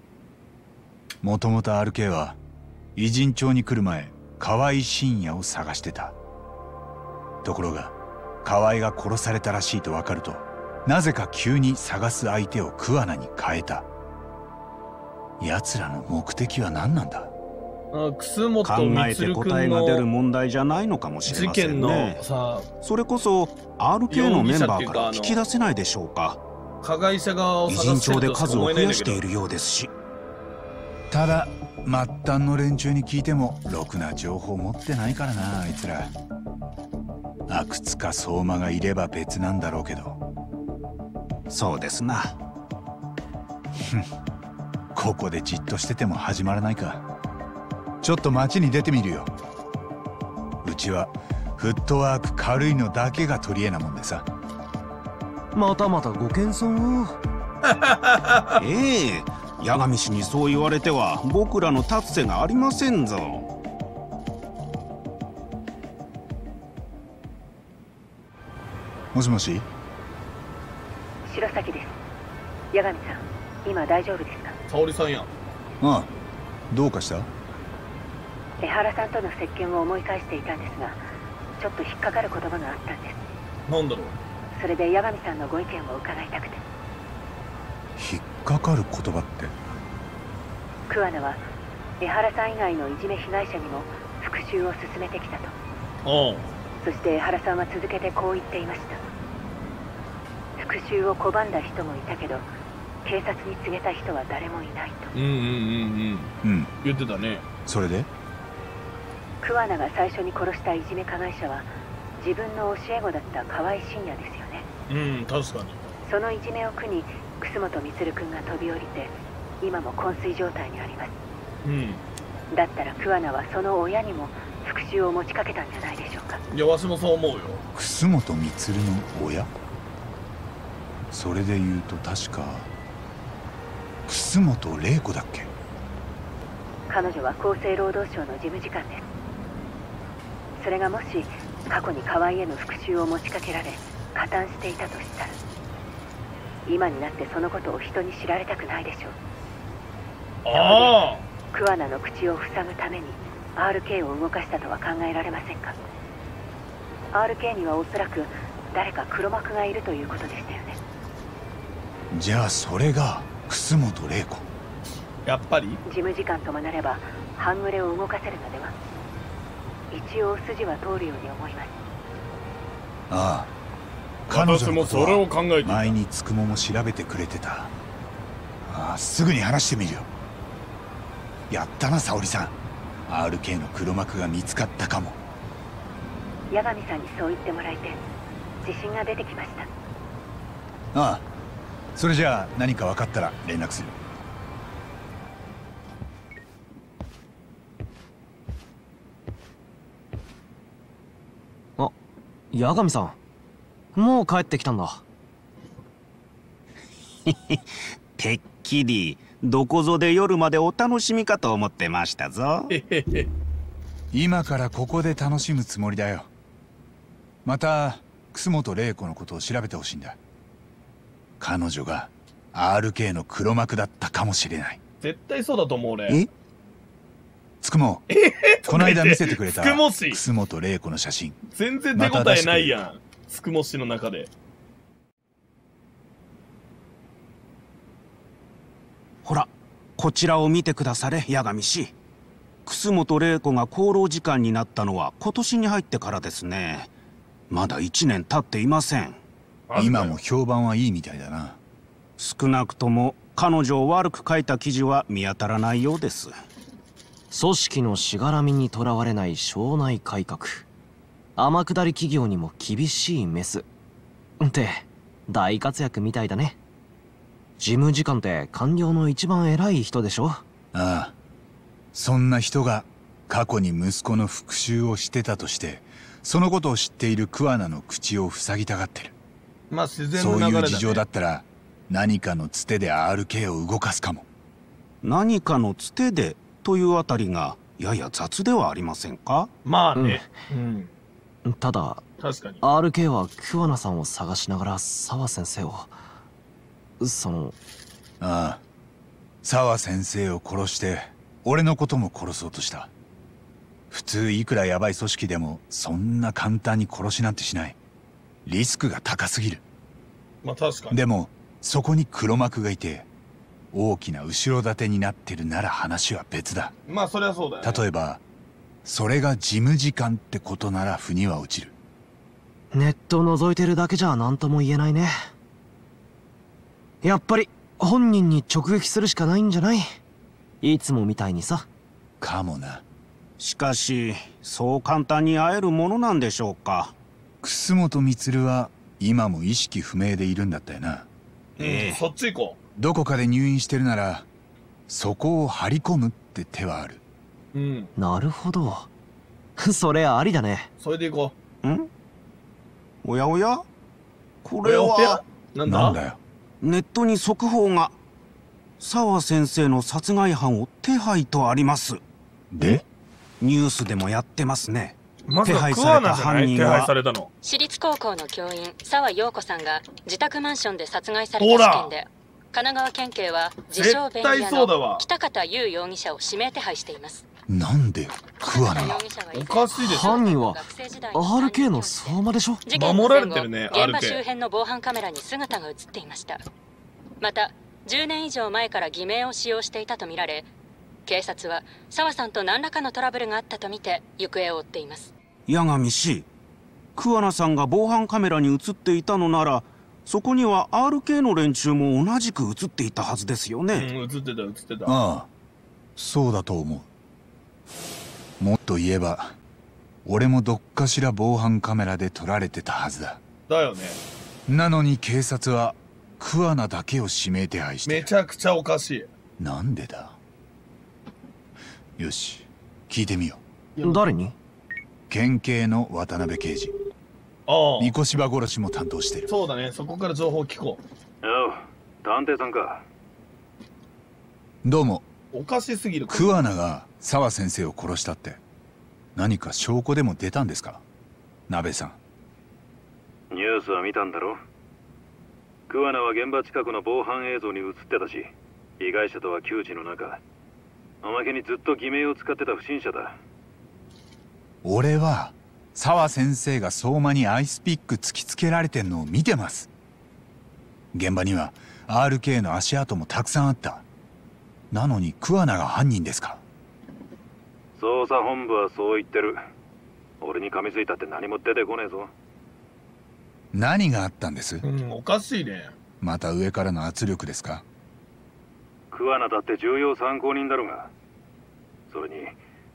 もともと アールケー は偉人町に来る前、河合真也を探してた。ところが河合が殺されたらしいと分かると、なぜか急に探す相手を桑名に変えた。奴らの目的は何なんだ。あ、楠本光君の考えて答えが出る問題じゃないのかもしれませんね。それこそ アールケー のメンバーから聞き出せないでしょうか。加害者側を偉人町で数を増やしているようですし。ただ末端の連中に聞いてもろくな情報持ってないからな、あいつら。阿久津か相馬がいれば別なんだろうけど。そうですな。ここでじっとしてても始まらないか。ちょっと街に出てみるよ。うちはフットワーク軽いのだけが取り柄なもんでさ。またまたご謙遜を。ええー、八神氏にそう言われては僕らの立つ瀬がありませんぞ。もしもし。白崎です。八神さん、今大丈夫ですか？沙織さんや。ああ、どうかした？江原さんとの接見を思い返していたんですが、ちょっと引っかかる言葉があったんです。なんだろう。それで八神さんのご意見を伺いたくて。引っかかる言葉って？桑名は江原さん以外のいじめ被害者にも復讐を進めてきたと。おう。そして江原さんは続けてこう言っていました。復讐を拒んだ人もいたけど、警察に告げた人は誰もいないと。うんうんうんうん、言ってたね。それで桑名が最初に殺したいじめ加害者は自分の教え子だった河合真也ですよね。うん、確かに。そのいじめを苦に楠本光君が飛び降りて、今も昏睡状態にあります。うん。だったら桑名はその親にも復讐を持ちかけたんじゃないでしょうか。いや、わしもそう思うよ。楠本光の親？それで言うと確か楠本玲子だっけ？彼女は厚生労働省の事務次官です。それがもし過去に河合への復讐を持ちかけられ加担していたとしたら、今になってそのことを人に知られたくないでしょう。ああ、桑名の口を塞ぐために アールケー を動かしたとは考えられませんか。 アールケー にはおそらく誰か黒幕がいるということでしたよね。じゃあそれが楠本玲子。やっぱり事務次官ともなれば半グレを動かせるのでは。一応筋は通るように思います。ああ、彼女もそれを考えていた。前につくもも調べてくれてた。ああ、すぐに話してみるよ。やったな沙織さん、 アールケー の黒幕が見つかったかも。八神さんにそう言ってもらえて自信が出てきました。ああ、それじゃあ何か分かったら連絡する。あ、八神さんもう帰ってきたんだ。てっきりどこぞで夜までお楽しみかと思ってましたぞ。今からここで楽しむつもりだよ。また楠本玲子のことを調べてほしいんだ。彼女が アールケー の黒幕だったかもしれない。絶対そうだと思う俺。え、つくも、この間見せてくれた楠本玲子の写真、全然手応えないやん。つくも市の中でほら、こちらを見てくだされ八神氏。楠本玲子が功労時間になったのは今年に入ってからですね。まだいちねん経っていません。今も評判はいいみたいだな。少なくとも彼女を悪く書いた記事は見当たらないようです。組織のしがらみにとらわれない省内改革、天下り企業にも厳しいメスって大活躍みたいだね。事務次官って官僚の一番偉い人でしょ。ああ、そんな人が過去に息子の復讐をしてたとしてそのことを知っている桑名の口を塞ぎたがってる。まあ自然の流れだね。そういう事情だったら何かのつてで アールケー を動かすかも。何かのつてでというあたりがやや雑ではありませんか。まあね、うん、うん、ただ確かに アールケー は桑名さんを探しながら沢先生をそのああ沢先生を殺して俺のことも殺そうとした。普通いくらヤバい組織でもそんな簡単に殺しなんてしない。リスクが高すぎる。まあ確かに。でもそこに黒幕がいて大きな後ろ盾になってるなら話は別だ。まあそれはそうだよね。例えばそれが事務次官ってことなら腑には落ちる。ネットを覗いてるだけじゃ何とも言えないね。やっぱり本人に直撃するしかないんじゃない。いつもみたいにさ。かもな。しかしそう簡単に会えるものなんでしょうか。楠本満は今も意識不明でいるんだったよな。ええ、そっち行こう。どこかで入院してるならそこを張り込むって手はある。うん、なるほど、それありだね。それでいこう。ん、おやおや、これはなんだ？なんだよ。ネットに速報が。沢先生の殺害犯を手配とあります。でニュースでもやってますね。まずは手配された犯人は私立高校の教員沢陽子さんが自宅マンションで殺害された事件で、神奈川県警は自称弁護士の北方優容疑者を指名手配しています。なんで桑名がおかしいでしょ。犯人は アールケー の相馬でしょ。守られてるね。 アールケー 現場周辺の防犯カメラに姿が映っていました。またじゅうねん以上前から偽名を使用していたとみられ、警察は沢さんと何らかのトラブルがあったとみて行方を追っています。八神氏、桑名さんが防犯カメラに映っていたのならそこには アールケー の連中も同じく映っていたはずですよね。うん、映ってた映ってた。ああ、そうだと思う。もっと言えば俺もどっかしら防犯カメラで撮られてたはずだ。だよね。なのに警察は桑名だけを指名手配してめちゃくちゃおかしい。なんでだ。よし、聞いてみよう。誰に？県警の渡辺刑事。ニコシバ殺しも担当してる。そうだね、そこから情報聞こう。おう、探偵さんか。どうも。おかしすぎる。桑名が沢先生を殺したって何か証拠でも出たんですか、鍋さん。ニュースは見たんだろ。桑名は現場近くの防犯映像に映ってたし、被害者とは窮地の中、おまけにずっと偽名を使ってた不審者だ。俺は沢先生が相馬にアイスピック突きつけられてんのを見てます。現場にはアールケー の足跡もたくさんあった。なのに桑名が犯人ですか？捜査本部はそう言ってる。俺に噛みついたって何も出てこねえぞ。何があったんです？うん、おかしいね。また上からの圧力ですか？桑名だって重要参考人だろうが、それに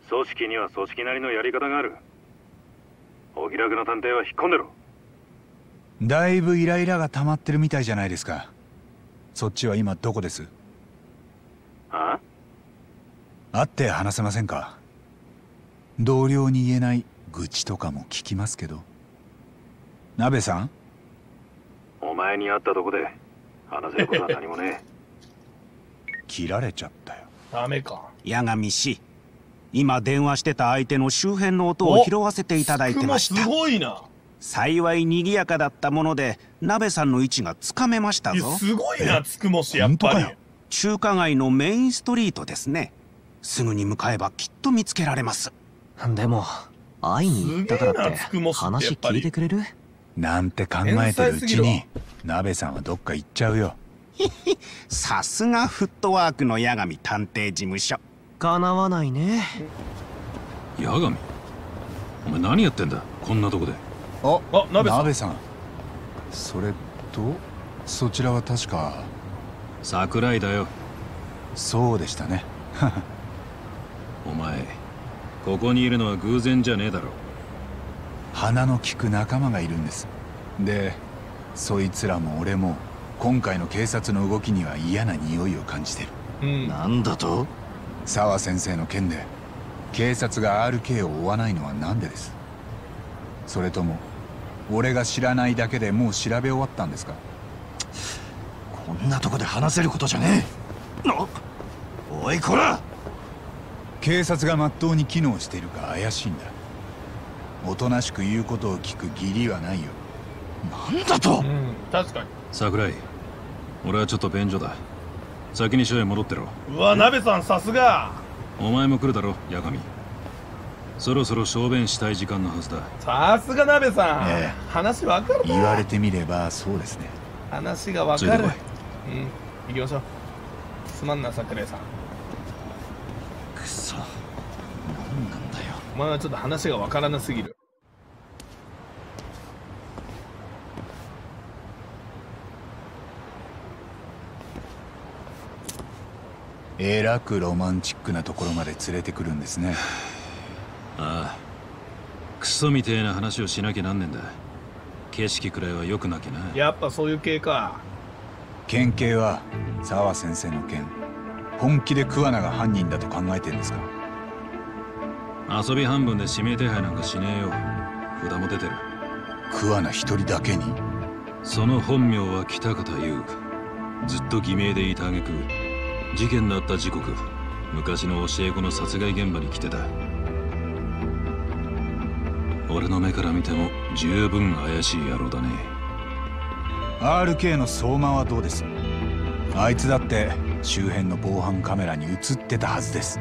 組織には組織なりのやり方がある。お気楽な探偵は引っ込んでろ。だいぶイライラが溜まってるみたいじゃないですか。そっちは今どこです？ああ？会って話せませんか？同僚に言えない愚痴とかも聞きますけど。鍋さん？お前に会ったとこで話せることは何もねえ。切られちゃったよ。ダメか。やがみしい。今電話してた相手の周辺の音を拾わせていただいてました。すごいな。幸い賑やかだったもので鍋さんの位置がつかめましたぞ。すごいなつくもし、やっぱり中華街のメインストリートですね。すぐに向かえばきっと見つけられます。でも会いに行ったからって話聞いてくれるなんて考えてるうちに鍋さんはどっか行っちゃうよ。さすがフットワークの八神探偵事務所。かなわないね。八神、お前何やってんだこんなとこで。ああ、鍋さん、鍋さん。それとそちらは確か桜井だよ。そうでしたね。お前ここにいるのは偶然じゃねえだろ。鼻の利く仲間がいるんです。でそいつらも俺も今回の警察の動きには嫌な匂いを感じてる、うん、なんだと？沢先生の件で警察が アールケー を追わないのは何でです？それとも俺が知らないだけでもう調べ終わったんですか？こんなとこで話せることじゃねえ。な、おいこら。警察がまっとうに機能しているか怪しいんだ。おとなしく言うことを聞く義理はないよ。なんだと、うん、確かに。桜井、俺はちょっと便所だ。先に署へ戻ってろ。うわ、鍋さんさすが。お前も来るだろ八神。そろそろ小便したい時間のはずだ。さすが鍋さん、ええ、話わかる。言われてみればそうですね。話がわかる。うん、行きましょう。すまんな桜井さん。くそ、何なんだよ。お前はちょっと話がわからなすぎる。えらくロマンチックなところまで連れてくるんですね。ああ、クソみてえな話をしなきゃなんねんだ。景色くらいは良くなきゃな。やっぱそういう系か。県警は沢先生の件本気で桑名が犯人だと考えてんですか？遊び半分で指名手配なんかしねえよ。札も出てる。桑名一人だけに？その本名は北方優。ずっと偽名でいた挙句事件のあった時刻、昔の教え子の殺害現場に来てた。俺の目から見ても十分怪しい野郎だね。 アールケー の相馬はどうです？あいつだって周辺の防犯カメラに映ってたはずです。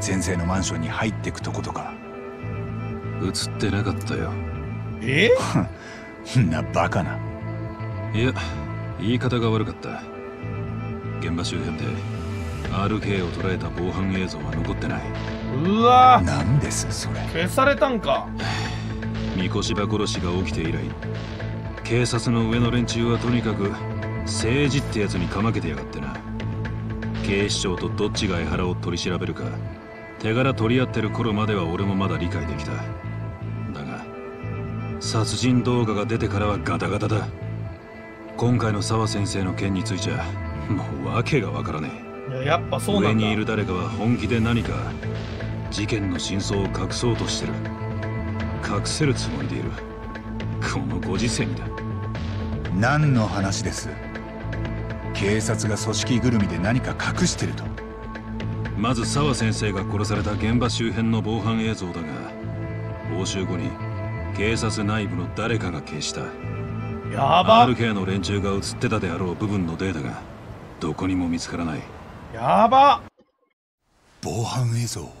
先生のマンションに入ってくとことか。映ってなかったよ。えんなバカな。いや、言い方が悪かった。現場周辺で アールケー を捉えた防犯映像は残ってない。うわー、なんですそれ。消されたんか。神子柴殺しが起きて以来警察の上の連中はとにかく政治ってやつにかまけてやがってな。警視庁とどっちが江原を取り調べるか手柄取り合ってる頃までは俺もまだ理解できた。だが殺人動画が出てからはガタガタだ。今回の沢先生の件についちゃもう訳がわからねえ。いや、やっぱそうなんだ。上にいる誰かは本気で何か事件の真相を隠そうとしてる。隠せるつもりでいる。このご時世にだ。何の話です？警察が組織ぐるみで何か隠してると。まず沢先生が殺された現場周辺の防犯映像だが押収後に警察内部の誰かが消した。やば。 アールケー の連中が映ってたであろう部分のデータがどこにも見つからない。やば。防犯映像を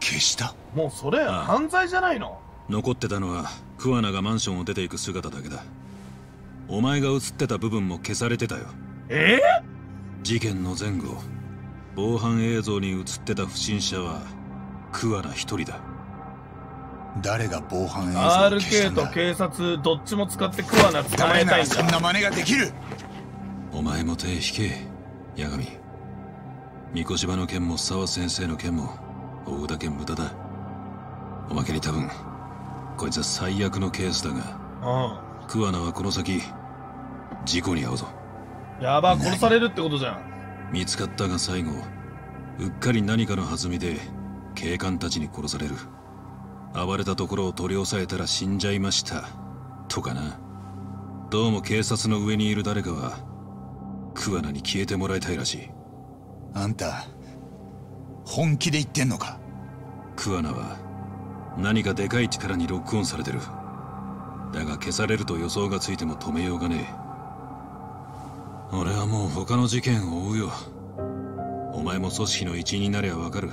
消した。もうそれ犯罪じゃないの？残ってたのは桑名がマンションを出ていく姿だけだ。お前が映ってた部分も消されてたよ。えー、事件の前後、防犯映像に映ってた不審者は桑名一人だ。誰が防犯映像を消したんだ？ アールケー と警察どっちも使って桑名捕まえたいんだ。そんな真似ができる。お前も手引け、八神。三越場の件も沢先生の件も追うだけ無駄だ。おまけに多分こいつは最悪のケースだが、ああ、桑名はこの先事故に遭うぞ。やば、殺されるってことじゃん。見つかったが最後、うっかり何かの弾みで警官たちに殺される。暴れたところを取り押さえたら死んじゃいましたとかな。どうも警察の上にいる誰かは桑名に消えてもらいたいらしい。あんた本気で言ってんのか？桑名は何かでかい力にロックオンされてる。だが消されると予想がついても止めようがねえ。俺はもう他の事件を追うよ。お前も組織の一員になりゃわかる。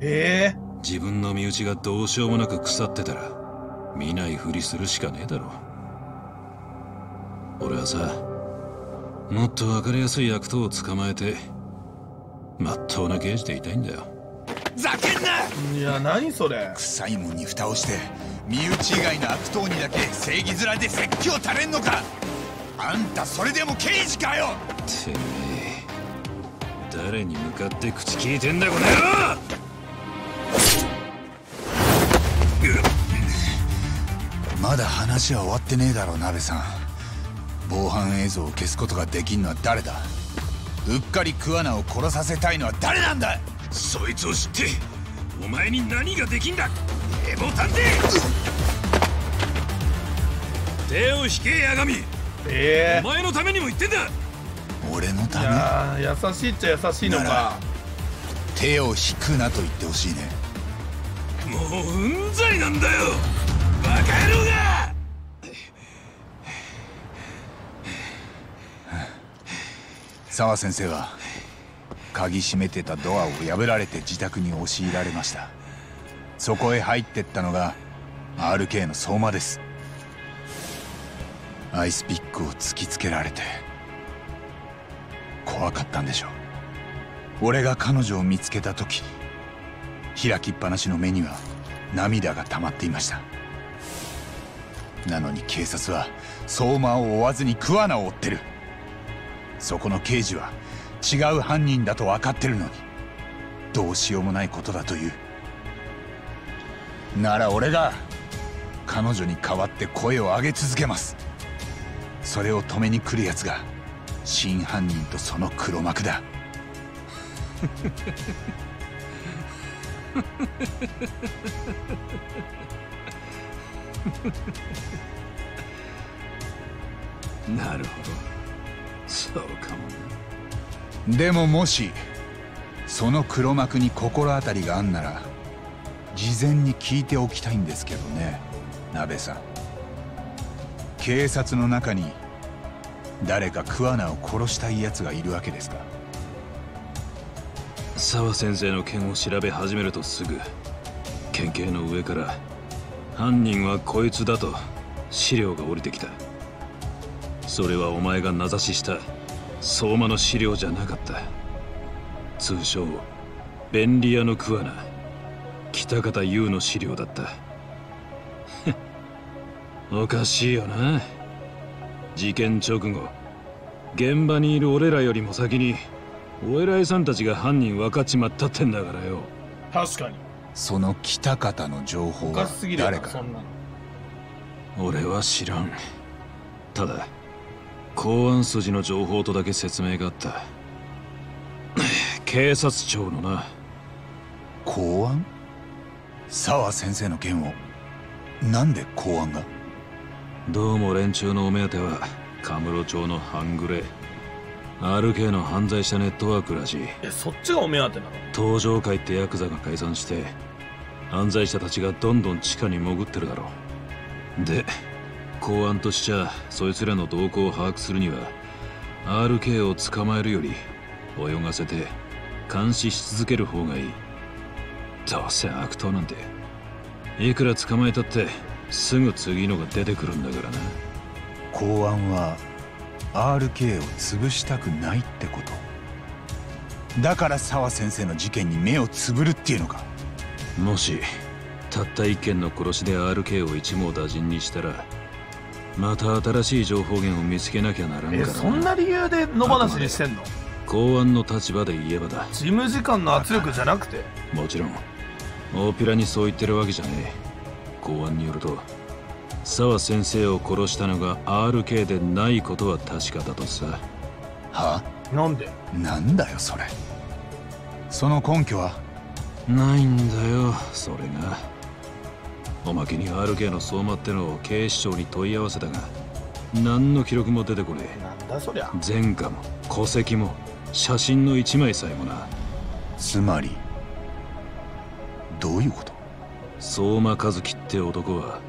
ええー、自分の身内がどうしようもなく腐ってたら見ないふりするしかねえだろ。俺はさ、もっと分かりやすい悪党を捕まえてまっとうな刑事でいたいんだよ。ざけんな！いや、何それ。臭いもんに蓋をして身内以外の悪党にだけ正義面で説教垂れんのか。あんたそれでも刑事かよ。てめえ、誰に向かって口聞いてんだこの野郎。まだ話は終わってねえだろう、鍋さん。防犯映像を消すことができんのは誰だ？うっかり桑名を殺させたいのは誰なんだ？そいつを知ってお前に何ができんだ、エボ探偵。手を引け、八神。えー、お前のためにも言ってんだ。俺のため？いや、優しいっちゃ優しいのか。手を引くなと言ってほしいね。もううんざりなんだよ、バカ野郎が。沢先生は鍵閉めてたドアを破られて自宅に押し入られました。そこへ入ってったのが アールケー の相馬です。アイスピックを突きつけられて怖かったんでしょう。俺が彼女を見つけた時、開きっぱなしの目には涙が溜まっていました。なのに警察は相馬を追わずに桑名を追ってる。そこの刑事は違う犯人だと分かってるのに、どうしようもないことだという。なら俺が彼女に代わって声を上げ続けます。それを止めに来るやつが真犯人とその黒幕だ。なるほど、そうかもな。でももしその黒幕に心当たりがあんなら事前に聞いておきたいんですけどね、鍋さん。警察の中に誰か桑名を殺したいやつがいるわけですか？沢先生の件を調べ始めるとすぐ県警の上から犯人はこいつだと資料が降りてきた。それはお前が名指しした相馬の資料じゃなかった。通称便利屋の桑名、北方優の資料だった。おかしいよな。事件直後、現場にいる俺らよりも先にお偉いさんたちが犯人分かっちまったってんだからよ。確かに。その北方の情報は誰か？俺は知らん。ただ公安筋の情報とだけ説明があった。警察庁のな。公安？沢先生の件をなんで公安が？どうも連中のお目当てはカムロ町の半グレ、アールケー の犯罪者ネットワークらしい。え、そっちがお目当てなの？東上会ってヤクザが解散して犯罪者たちがどんどん地下に潜ってるだろう。で公安としちゃそいつらの動向を把握するには アールケー を捕まえるより泳がせて監視し続ける方がいい。どうせ悪党なんていくら捕まえたってすぐ次のが出てくるんだからな。公安はアールケー を潰したくないってこと。だから沢先生の事件に目をつぶるっていうのか。もしたった一件の殺しで アールケー を一網打尽にしたら、また新しい情報源を見つけなきゃならんからな。え、そんな理由で野放しにしてんの？公安の立場で言えばだ。事務次官の圧力じゃなくて？もちろん大ピラにそう言ってるわけじゃねえ。公安によると沢先生を殺したのが アールケー でないことは確かだとさ。は？なんで？なんだよそれ。その根拠は？ないんだよそれが。おまけに アールケー の相馬ってのを警視庁に問い合わせたが、何の記録も出てこねえ。なんだそりゃ。前科も戸籍も写真の一枚さえもな。つまりどういうこと？相馬和樹って男は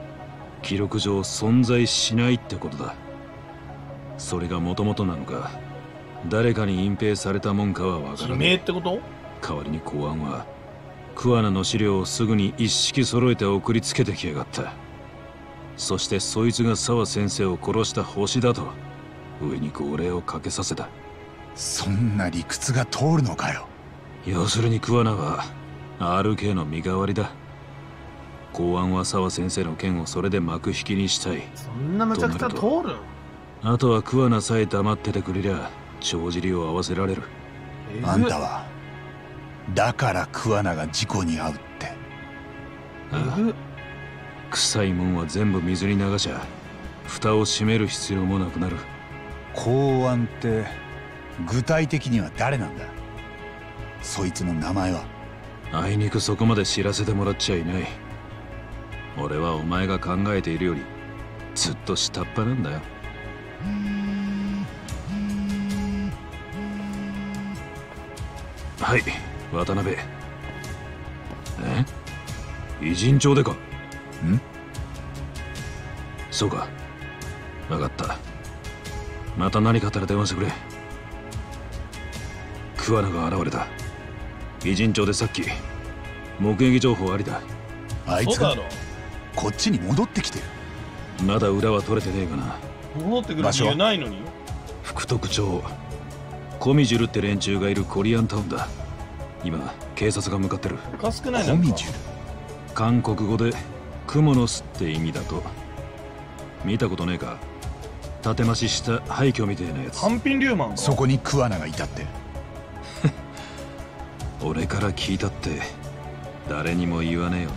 記録上存在しないってことだ。それがもともとなのか誰かに隠蔽されたもんかは分からない。偽名ってこと？代わりに公安は桑名の資料をすぐに一式揃えて送りつけてきやがった。そしてそいつが沢先生を殺した星だと上に号令をかけさせた。そんな理屈が通るのかよ。要するに桑名は アールケー の身代わりだ。公安は沢先生の件をそれで幕引きにしたい。そんなめちゃくちゃ通る？あとは桑名さえ黙っててくれりゃ帳尻を合わせられる。あんたはだから桑名が事故に遭うって。ああ、臭いもんは全部水に流しゃ蓋を閉める必要もなくなる。公安って具体的には誰なんだ？そいつの名前は？あいにくそこまで知らせてもらっちゃいない。俺はお前が考えているよりずっと下っ端なんだよ。はい、渡辺。え？偉人帳でか？ん？そうか。わかった。また何かあったら電話してくれ。桑名が現れた。偉人帳でさっき目撃情報ありだ。あいつがこっちに戻ってきてる。まだ裏は取れてねえかな。戻ってくる理由ないのに。副特徴コミジュルって連中がいるコリアンタウンだ。今警察が向かってる。おかしくないな。コミジュル、韓国語でクモの巣って意味だと。見たことねえか、建て増しした廃墟みたいなやつ。半品リューマン。そこに桑名がいたって俺から聞いたって誰にも言わねえよな。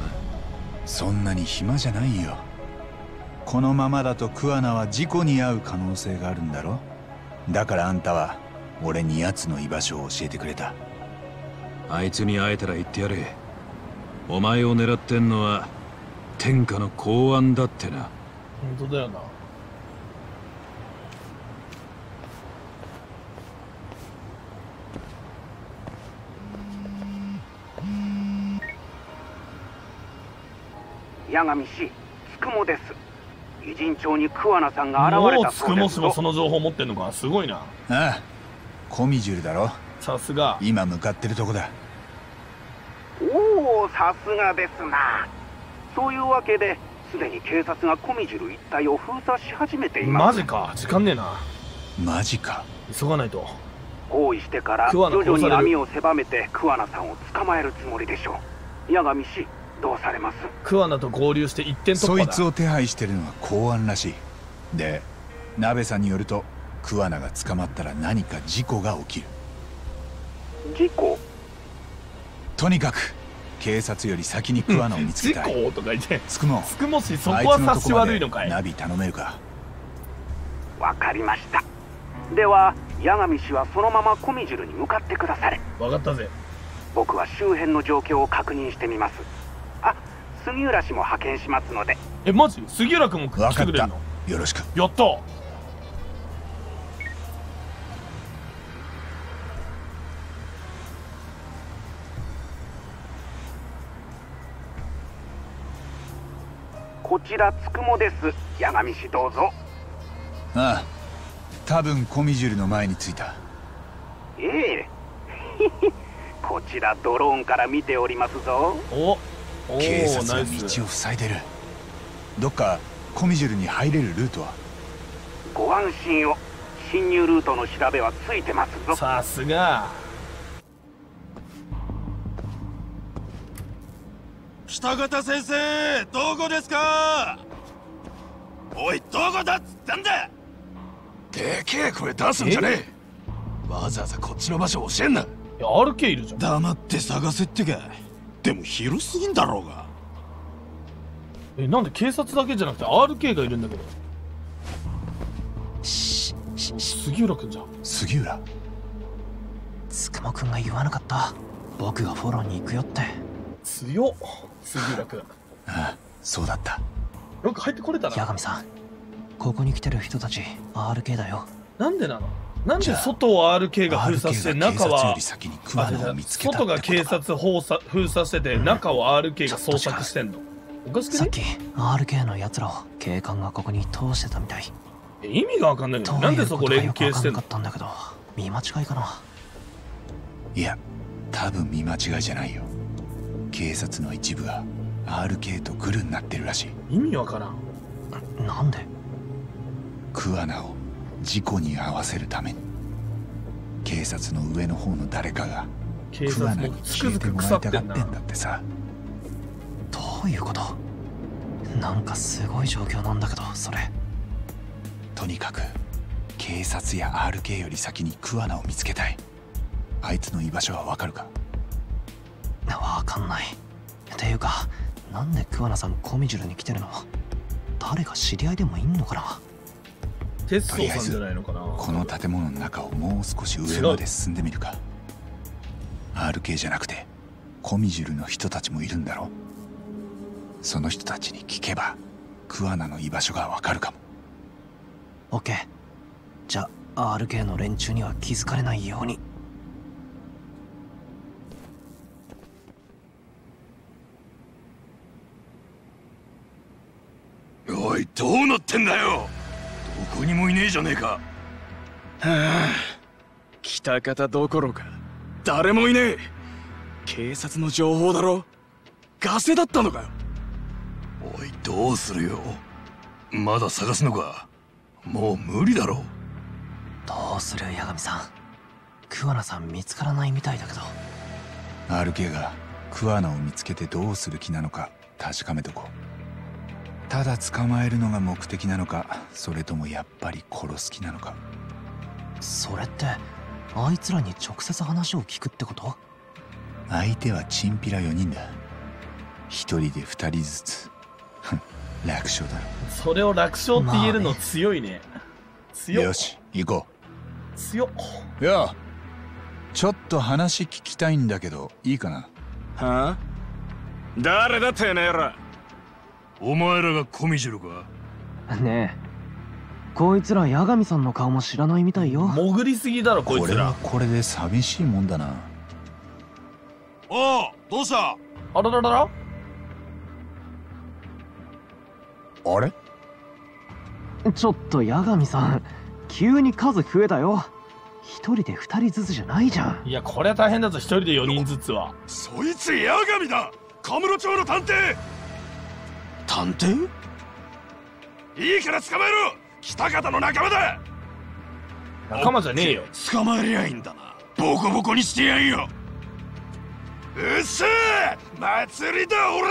そんなに暇じゃないよ。このままだと桑名は事故に遭う可能性があるんだろ。だからあんたは俺に奴の居場所を教えてくれた。あいつに会えたら言ってやれ。お前を狙ってんのは天下の公安だってな。本当だよな。矢上氏、つくもです。偉人町に桑名さんが現れたそうです。もうつくも氏もその情報持ってんのか。すごいな。ああ、コミジュルだろ。さすが。今向かってるとこだ。おお、さすがですな。そういうわけで、すでに警察がコミジュル一帯を封鎖し始めています。マジか、時間ねえな。マジか。急がないと。包囲してから徐々に網を狭めて桑名さんを捕まえるつもりでしょう。矢上氏、どうされます？桑名と合流して一点突破だ。そいつを手配してるのは公安らしい。で、鍋さんによると桑名が捕まったら何か事故が起きる。事故？とにかく警察より先に桑名を見つけたい。事故とか言って、つくも、つくもし、そこは察し悪いのかい。ナビ頼めるか。わかりました。では矢上氏はそのままコミジュルに向かってくだされ。わかったぜ。僕は周辺の状況を確認してみます。あ、杉浦氏も派遣しますので。え、マジ？杉浦君も来てくれるの？わかった、よろしく。やった。こちらつくもです。矢上氏どうぞ。ああ、多分コミジュルの前に着いた。ええこちらドローンから見ておりますぞ。おお、警察が道を塞いでる。どっかコミジュルに入れるルートは？ご安心を。侵入ルートの調べはついてますぞ。さすが。北方先生、どこですか。おい、どこだっつったんだ。でけえ声出すんじゃねえ。わざわざこっちの場所教えんな。いや、アールケー いるじゃん。黙って探せってか。でも広すぎんだろうが。え、なんで警察だけじゃなくて アールケー がいるんだけど。しし杉浦くんじゃん。杉浦。つくもくんが言わなかった、僕がフォローに行くよって。強っ、杉浦くん。ああ、そうだった。よく入ってこれたな。八神さん、ここに来てる人たち アールケー だよ。なんでなの。なんで外を アールケー が封鎖して中は外が警察封鎖封鎖してて、中を アールケー が捜索してんの。おかしくね。さっき アールケー のやつらを警官がここに通してたみたい。意味がわかんない。なんでそこ連携してんの。見間違いかな。いや、多分見間違いじゃないよ。警察の一部が アールケー とグルになってるらしい。意味わからん。なんで。桑名を事故に合わせるために警察の上の方の誰かが桑名に消えてもらいたがってんだってさ。どういうこと。なんかすごい状況なんだけど。それとにかく警察や アールケー より先に桑名を見つけたい。あいつの居場所はわかるか。わかんない。ていうか、なんで桑名さんコミジュルに来てるの。誰か知り合いでもいんのかな。とりあえずこの建物の中をもう少し上まで進んでみるか。アールケー じゃなくてコミジュルの人たちもいるんだろ。その人たちに聞けば桑名の居場所がわかるかも。オッケー。じゃあ アールケー の連中には気づかれないように。おい、どうなってんだよ。どこにもいねえじゃねえか。はあ、北方どころか誰もいねえ。警察の情報だろ。ガセだったのかよ。おい、どうするよ。まだ探すのか。もう無理だろう。どうする八神さん。桑名さん見つからないみたいだけど。 アールケー が桑名を見つけてどうする気なのか確かめとこう。ただ捕まえるのが目的なのか、それともやっぱり殺す気なのか。それってあいつらに直接話を聞くってこと。相手はチンピラよにんだ。ひとりでふたりずつ。楽勝だろ。それを楽勝って言えるの強いね。強い。よし、行こう。強いや、ちょっと話聞きたいんだけどいいかな。はあ、誰だてめえら。お前らがコミジュルかねえ。こいつら八神さんの顔も知らないみたいよ。潜りすぎだろこいつら。これはこれで寂しいもんだな。おう、どうした。あらららら、あれ？ちょっと八神さん、急に数増えたよ。一人で二人ずつじゃないじゃん。いや、これは大変だぞ。一人で四人ずつは。そいつ八神だ。神室町の探偵。探偵？いいから捕まえろ。北方の仲間だ。仲間じゃねえよ。捕まえりゃいいんだな。ボコボコにしてやんよ。うっせえ、祭りだ俺。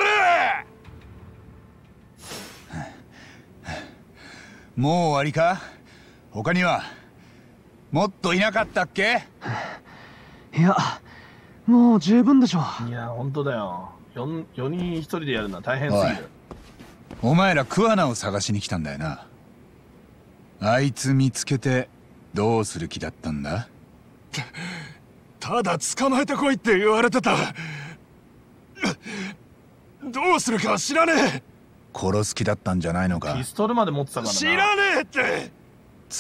もう終わりか。他にはもっといなかったっけ。いや、もう十分でしょ。いや、本当だよ。 4, よにんひとりでやるのは大変すぎる。お, お前ら桑名を探しに来たんだよな。あいつ見つけてどうする気だったんだ。 た, ただ捕まえてこいって言われてた。どうするか知らねえ。殺す気だったんじゃないのか。ピストルまで持ってたからな。知らねえって。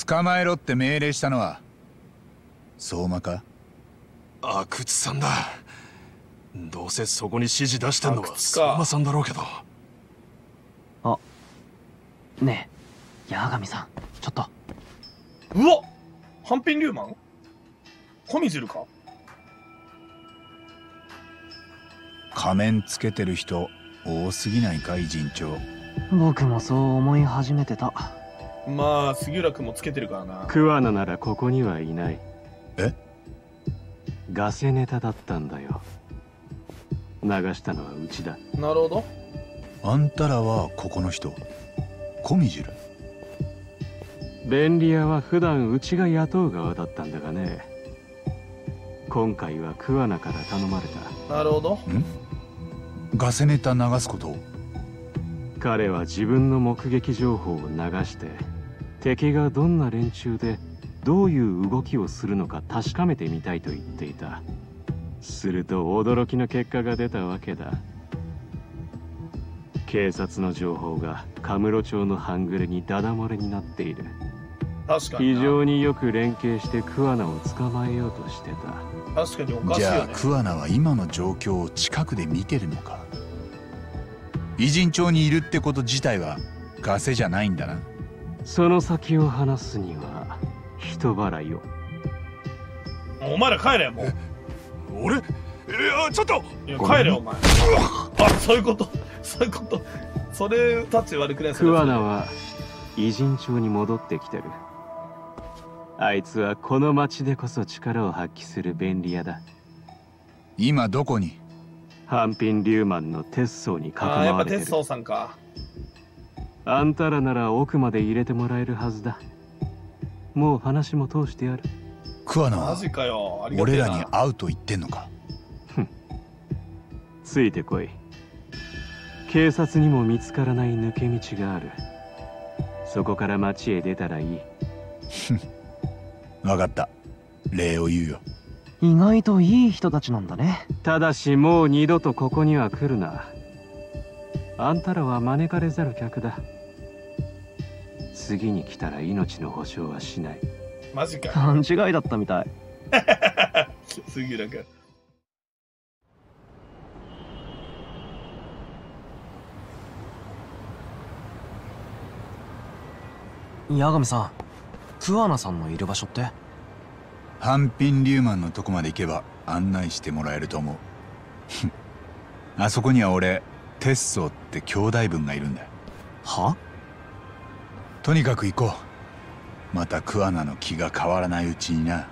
捕まえろって命令したのは相馬か阿久津さんだ。どうせそこに指示出してんのは相馬さんだろうけど。あ、ねえ八神さん、ちょっと。うわっ、ハンピンリューマンコミジュルか。仮面つけてる人多すぎないか、異人長。僕もそう思い始めてた。まあ杉浦君もつけてるからな。桑名ならここにはいない。え、ガセネタだったんだよ。流したのはうちだ。なるほど。あんたらはここの人、コミジル。便利屋は普段うちが雇う側だったんだがね、今回は桑名から頼まれた。なるほど。ん、ガセネタ流すことを。彼は自分の目撃情報を流して敵がどんな連中でどういう動きをするのか確かめてみたいと言っていた。すると驚きの結果が出たわけだ。警察の情報がカムロ町の半グレにダダ漏れになっている。確かに非常によく連携して桑名を捕まえようとしてた。確かにおかしいよね。じゃあ桑名は今の状況を近くで見てるのか。異人町にいるってこと自体はガセじゃないんだな。その先を話すには人払いを。お前ら帰れ。もう俺、いやちょっと帰れお前。あ、そういうこと、そういうこと。それたち悪くないですか。桑名は異人町に戻ってきてる。あいつはこの町でこそ力を発揮する便利屋だ。今どこに。ハンピン・リューマンの鉄層に囲まれてる。あ、やっぱ鉄層さんか。あんたらなら奥まで入れてもらえるはずだ。もう話も通してやる。桑名はマジかよ、ありがてえな。俺らに会うと言ってんのか。ふん、ついてこい。警察にも見つからない抜け道がある。そこから町へ出たらいい。わかった、礼を言うよ。意外といい人たちなんだね。ただしもう二度とここには来るな。あんたらは招かれざる客だ。次に来たら命の保証はしない。マジか、勘違いだったみたい。杉浦君、八神さん、桑名さんのいる場所って。ハンピン・リューマンのとこまで行けば案内してもらえると思う。あそこには俺、テッソーって兄弟分がいるんだ。は？とにかく行こう。また桑名の気が変わらないうちにな。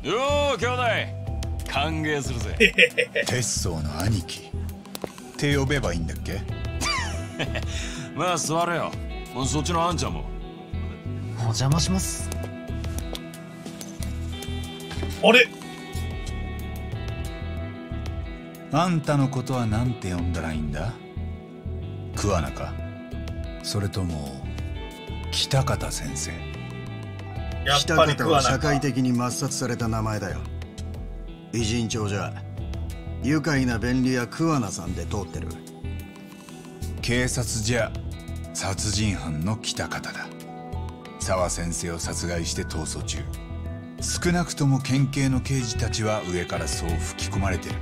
よー兄弟、歓迎するぜ。鉄僧の兄貴って呼べばいいんだっけ。まあ座れよ。そっちのあんちゃんもお邪魔します。あれ、あんたのことはなんて呼んだらいいんだ。桑名か、それとも北方先生。北方は社会的に抹殺された名前だよ。異人町じゃ愉快な便利屋桑名さんで通ってる。警察じゃ殺人犯の北方だ。沢先生を殺害して逃走中。少なくとも県警の刑事たちは上からそう吹き込まれてる。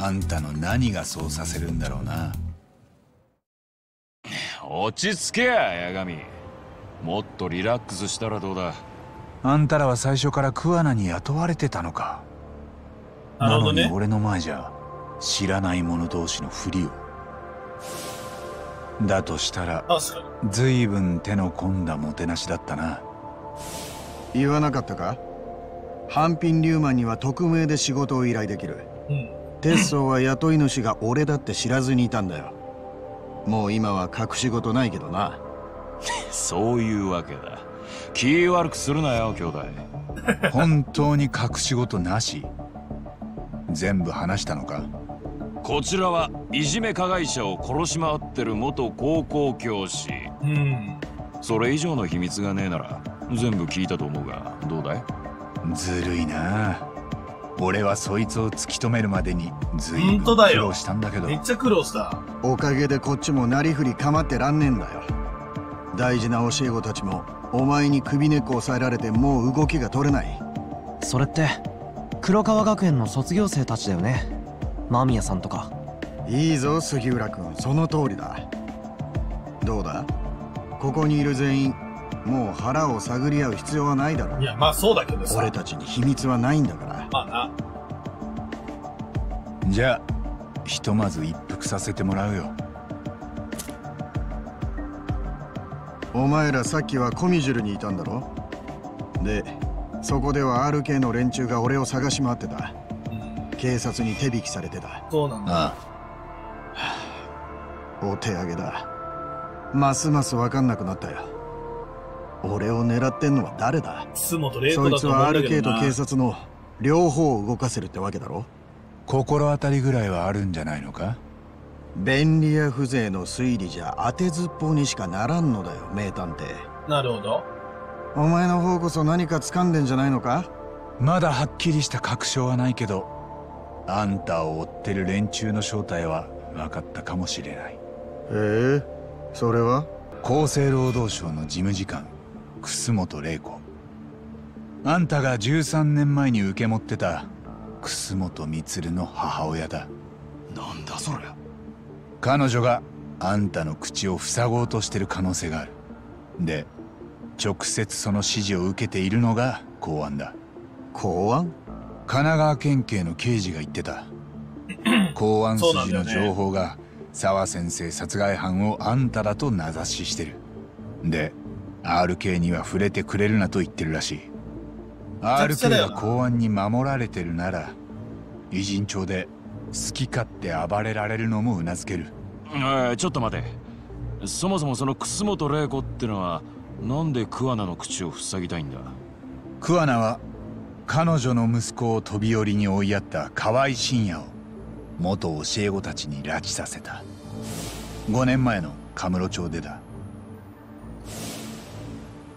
あんたの何がそうさせるんだろうな。落ち着けや八神。もっとリラックスしたらどうだ。あんたらは最初から桑名に雇われてたのか。なのに俺の前じゃ知らない者同士のふりを。だとしたらずいぶん手の込んだもてなしだったな。言わなかったか、ハンピン・リューマンには匿名で仕事を依頼できる。鉄僧は雇い主が俺だって知らずにいたんだよ。もう今は隠し事ないけどな。そういうわけだ。気悪くするなよ兄弟。本当に隠し事なし。全部話したのか。こちらはいじめ加害者を殺し回ってる元高校教師。うん、それ以上の秘密がねえなら全部聞いたと思うがどうだい。ずるいな。俺はそいつを突き止めるまでにずいぶん苦労したんだけど。めっちゃ苦労した。おかげでこっちもなりふり構ってらんねえんだよ。大事な教え子たちもお前に首根っこ押さえられてもう動きが取れない。それって黒川学園の卒業生たちだよね、間宮さんとか。いいぞ杉浦君、その通りだ。どうだ、ここにいる全員もう腹を探り合う必要はないだろう。いやまあそうだけどさ、俺たちに秘密はないんだから。まあな。じゃあひとまず一服させてもらうよ。お前らさっきはコミジュルにいたんだろ。でそこでは アールケー の連中が俺を探し回ってた、うん、警察に手引きされてた。そうなんだ。ああ、お手上げだ。ますます分かんなくなったよ。俺を狙ってんのは誰だ？そいつは アールケー と警察の両方を動かせるってわけだろ。心当たりぐらいはあるんじゃないのか。便利屋風情の推理じゃ当てずっぽうにしかならんのだよ、名探偵。なるほど。お前の方こそ何か掴んでんじゃないのか。まだはっきりした確証はないけど、あんたを追ってる連中の正体は分かったかもしれない。へえ、それは？厚生労働省の事務次官楠本玲子。あんたがじゅうさんねんまえに受け持ってた楠本満の母親だ。なんだそれ。彼女があんたの口を塞ごうとしてる可能性がある。で直接その指示を受けているのが公安だ。公安？神奈川県警の刑事が言ってた。公安筋の情報が沢先生殺害犯をあんただと名指ししてる。でアールケー には触れてくれるなと言ってるらしい。 アールケー が公安に守られてるなら偉人町で好き勝手暴れられるのもうなずける。ええ、ちょっと待て。そもそもその楠本玲子ってのはなんで桑名の口を塞ぎたいんだ。桑名は彼女の息子を飛び降りに追いやった河合真也を元教え子たちに拉致させた。ごねんまえの神室町でだ。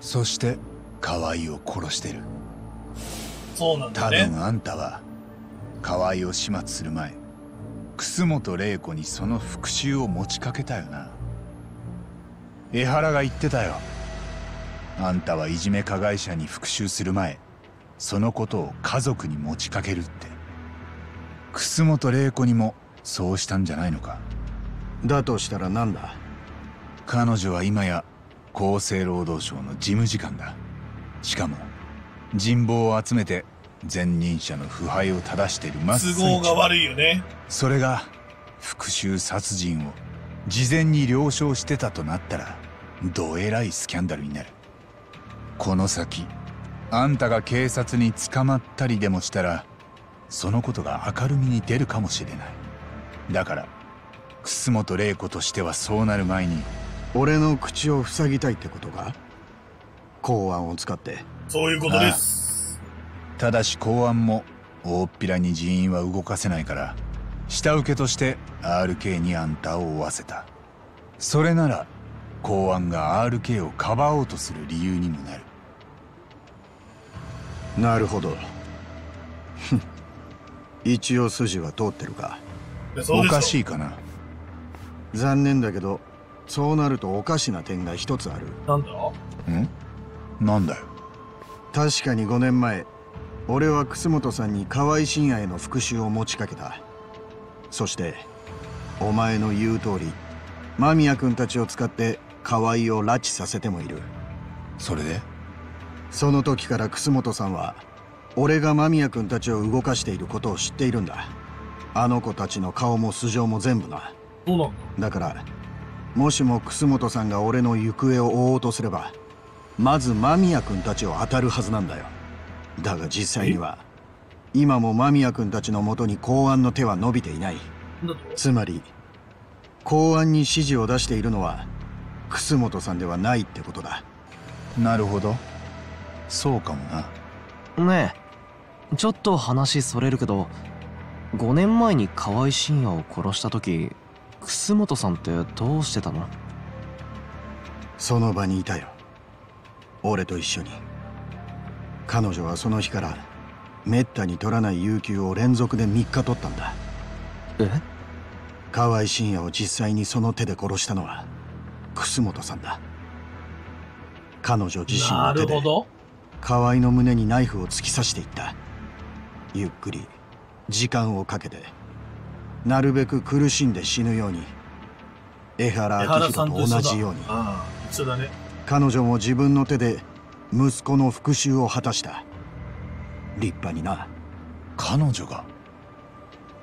そして河合を殺してる。そうなんだね。多分あんたは河合を始末する前、楠本玲子にその復讐を持ちかけたよな。江原が言ってたよ。あんたはいじめ加害者に復讐する前、そのことを家族に持ちかけるって。楠本玲子にもそうしたんじゃないのか。だとしたらなんだ。彼女は今や厚生労働省の事務次官だ。しかも人望を集めて前任者の腐敗を正している真っ最中。都合が悪いよね。それが復讐殺人を事前に了承してたとなったらどえらいスキャンダルになる。この先あんたが警察に捕まったりでもしたらそのことが明るみに出るかもしれない。だから楠本玲子としてはそうなる前に俺の口を塞ぎたいってことか。公安を使って。そういうことです。ああ、ただし公安も大っぴらに人員は動かせないから下請けとして アールケー にあんたを追わせた。それなら公安が アールケー をかばおうとする理由にもなる。なるほど。一応筋は通ってるか。おかしいかな。残念だけどそうなるとおかしな点が一つある。なんだ？ん？なんだよ。確かにごねんまえ俺は楠本さんに河合真也への復讐を持ちかけた。そしてお前の言う通り間宮君たちを使って河合を拉致させてもいる。それでその時から楠本さんは俺が間宮君たちを動かしていることを知っているんだ。あの子たちの顔も素性も全部な。そうなんだ。だからもしも楠本さんが俺の行方を追おうとすればまず間宮君たちを当たるはずなんだよ。だが実際には今も間宮君たちのもとに公安の手は伸びていない。つまり公安に指示を出しているのは楠本さんではないってことだ。なるほど、そうかもな。ねえちょっと話それるけど、ごねんまえに河合真也を殺した時楠本さんってどうしてたの？その場にいたよ、俺と一緒に。彼女はその日からめったに取らない有給を連続でみっか取ったんだ。え？河合真也を実際にその手で殺したのは楠本さんだ。彼女自身の手で河合の胸にナイフを突き刺していった。ゆっくり時間をかけてなるべく苦しんで死ぬように。江原明宏と同じように。ああ、一緒だね。彼女も自分の手で息子の復讐を果たした。立派にな。彼女が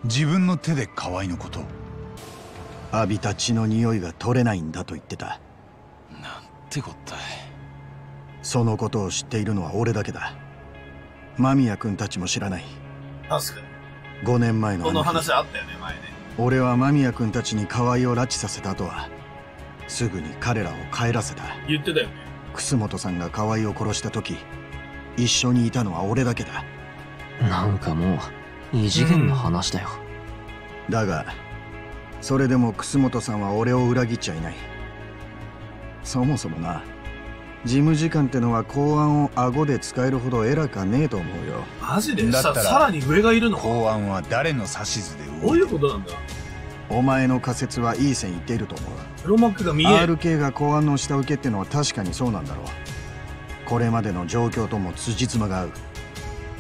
自分の手で河合のことを。浴びた血の匂いが取れないんだと言ってた。なんてこったい。そのことを知っているのは俺だけだ。間宮君たちも知らない。確かにごねんまえのこの話あったよね、前ね。俺は間宮君たちに河合を拉致させた後はすぐに彼らを帰らせた。言ってたよね。楠本さんが河合を殺した時一緒にいたのは俺だけだ。なんかもう異次元の話だよ、うん、だがそれでも楠本さんは俺を裏切っちゃいない。そもそもな、事務次官ってのは公安を顎で使えるほど偉かねえと思うよ。マジで。だったらさらに上がいるの。公安は誰の指図で動いてる。どういうことなんだ。お前の仮説はいい線いっていると思う。ロマックが見える。 アールケー が公安の下請けってのは確かにそうなんだろう。これまでの状況とも辻褄が合う。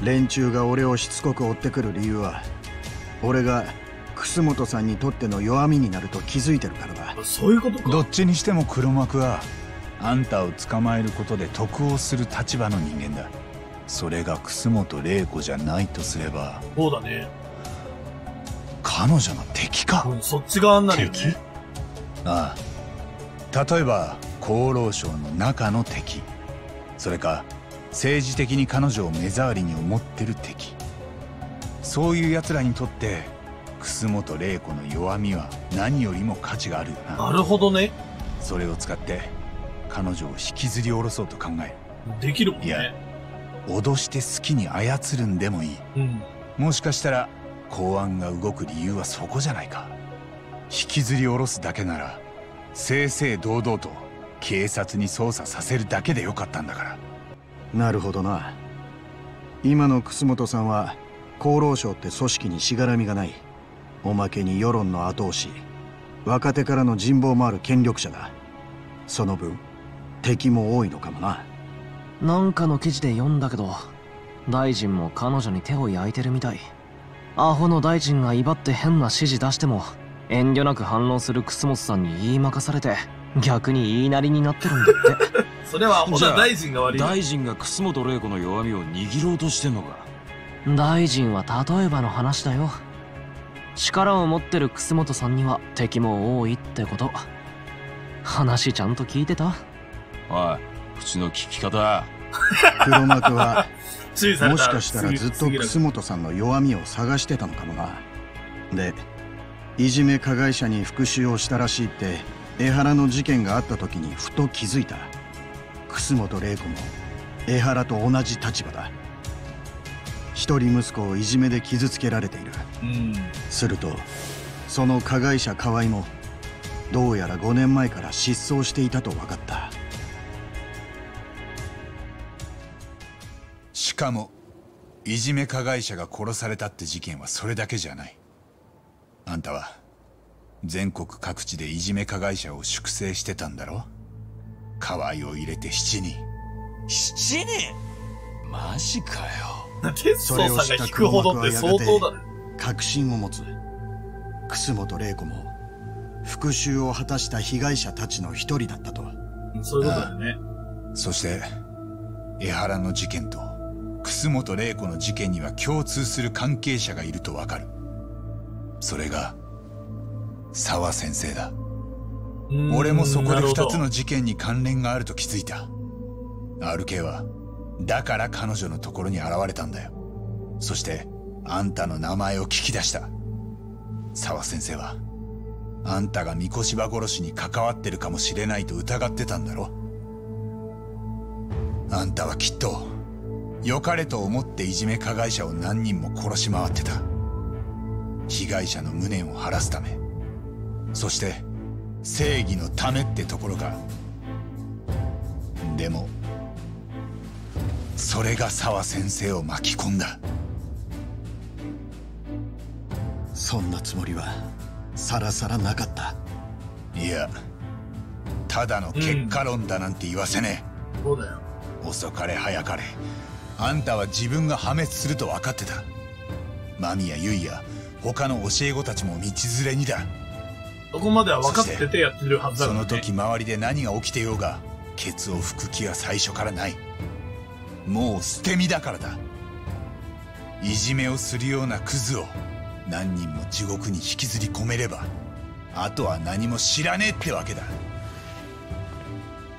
連中が俺をしつこく追ってくる理由は俺が楠本さんにとっての弱みになると気づいてるからだ。そういうことか。どっちにしても黒幕はあんたを捕まえることで得をする立場の人間だ。それが楠本玲子じゃないとすれば。そうだね。彼女の敵か、うん、そっち側になるよ、ね、敵。ああ、例えば厚労省の中の敵、それか政治的に彼女を目障りに思ってる敵。そういうやつらにとって楠本玲子の弱みは何よりも価値があるよな。なるほどね。それを使って彼女を引きずり下ろそうと考える。できるもんね。いや、脅して好きに操るんでもいい、うん、もしかしたら公安が動く理由はそこじゃないか。引きずり下ろすだけなら正々堂々と警察に捜査させるだけでよかったんだから。なるほどな。今の楠本さんは厚労省って組織にしがらみがない。おまけに世論の後押し、若手からの人望もある権力者だ。その分敵も多いのかもな。なんかの記事で読んだけど大臣も彼女に手を焼いてるみたい。アホの大臣が威張って変な指示出しても遠慮なく反論する楠本さんに言い任されて逆に言いなりになってるんだってそれはじゃあ大臣が悪い。大臣が楠本玲子の弱みを握ろうとしてんのか。大臣は例えばの話だよ。力を持ってる楠本さんには敵も多いってこと。話ちゃんと聞いてた？おい、口の聞き方。黒幕はもしかしたらずっと楠本さんの弱みを探してたのかもな。で、いじめ加害者に復讐をしたらしいって江原の事件があった時にふと気づいた。楠本玲子も江原と同じ立場だ。一人息子をいじめで傷つけられている、うん、するとその加害者河合もどうやらごねんまえから失踪していたと分かった。しかもいじめ加害者が殺されたって事件はそれだけじゃない。あんたは全国各地でいじめ加害者を粛清してたんだろ。河合を入れてしちにん。しちにん？マジかよ。テストさんが引くほどって相当だね。確信を持つ。楠本玲子も復讐を果たした被害者たちの一人だったと。そういうことだよね。そして江原の事件と楠本玲子の事件には共通する関係者がいるとわかる。それが沢先生だ。俺もそこでふたつの事件に関連があると気づいた。 アールケー はだから彼女のところに現れたんだよ。そしてあんたの名前を聞き出した。沢先生はあんたが御子柴殺しに関わってるかもしれないと疑ってたんだろ。あんたはきっと良かれと思っていじめ加害者を何人も殺し回ってた。被害者の無念を晴らすため、そして正義のためってところか。でもそれが沢先生を巻き込んだ。そんなつもりはさらさらなかった。いや、ただの結果論だなんて言わせねえ、うん、そうだよ。遅かれ早かれあんたは自分が破滅すると分かってた。間宮結衣や他の教え子たちも道連れにだ。そこまでは分かっててやってるはずだ、ね、その時周りで何が起きてようがケツを拭く気は最初からない。もう捨て身だからだ。いじめをするようなクズを何人も地獄に引きずり込めれば、あとは何も知らねえってわけだ。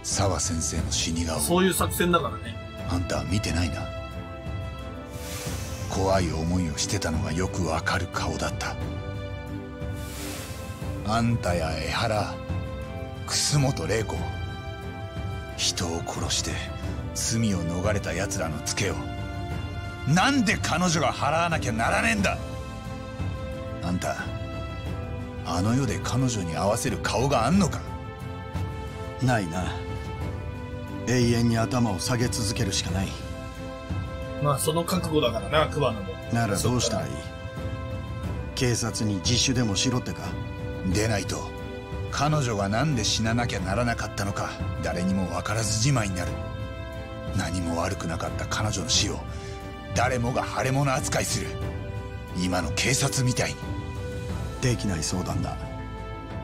沢先生の死に顔、そういう作戦だからね。あんたは見てないな。怖い思いをしてたのがよくわかる顔だった。あんたや江原、楠本玲子、人を殺して罪を逃れた奴らのツケをなんで彼女が払わなきゃならねえんだ。あんた、あの世で彼女に合わせる顔があんのか。ないな。永遠に頭を下げ続けるしかない。まあその覚悟だからな桑名も。ならどうしたらいい。警察に自首でもしろってか。でないと彼女が何で死ななきゃならなかったのか誰にも分からずじまいになる。何も悪くなかった彼女の死を誰もが腫れ物扱いする、今の警察みたいに。できない相談だ。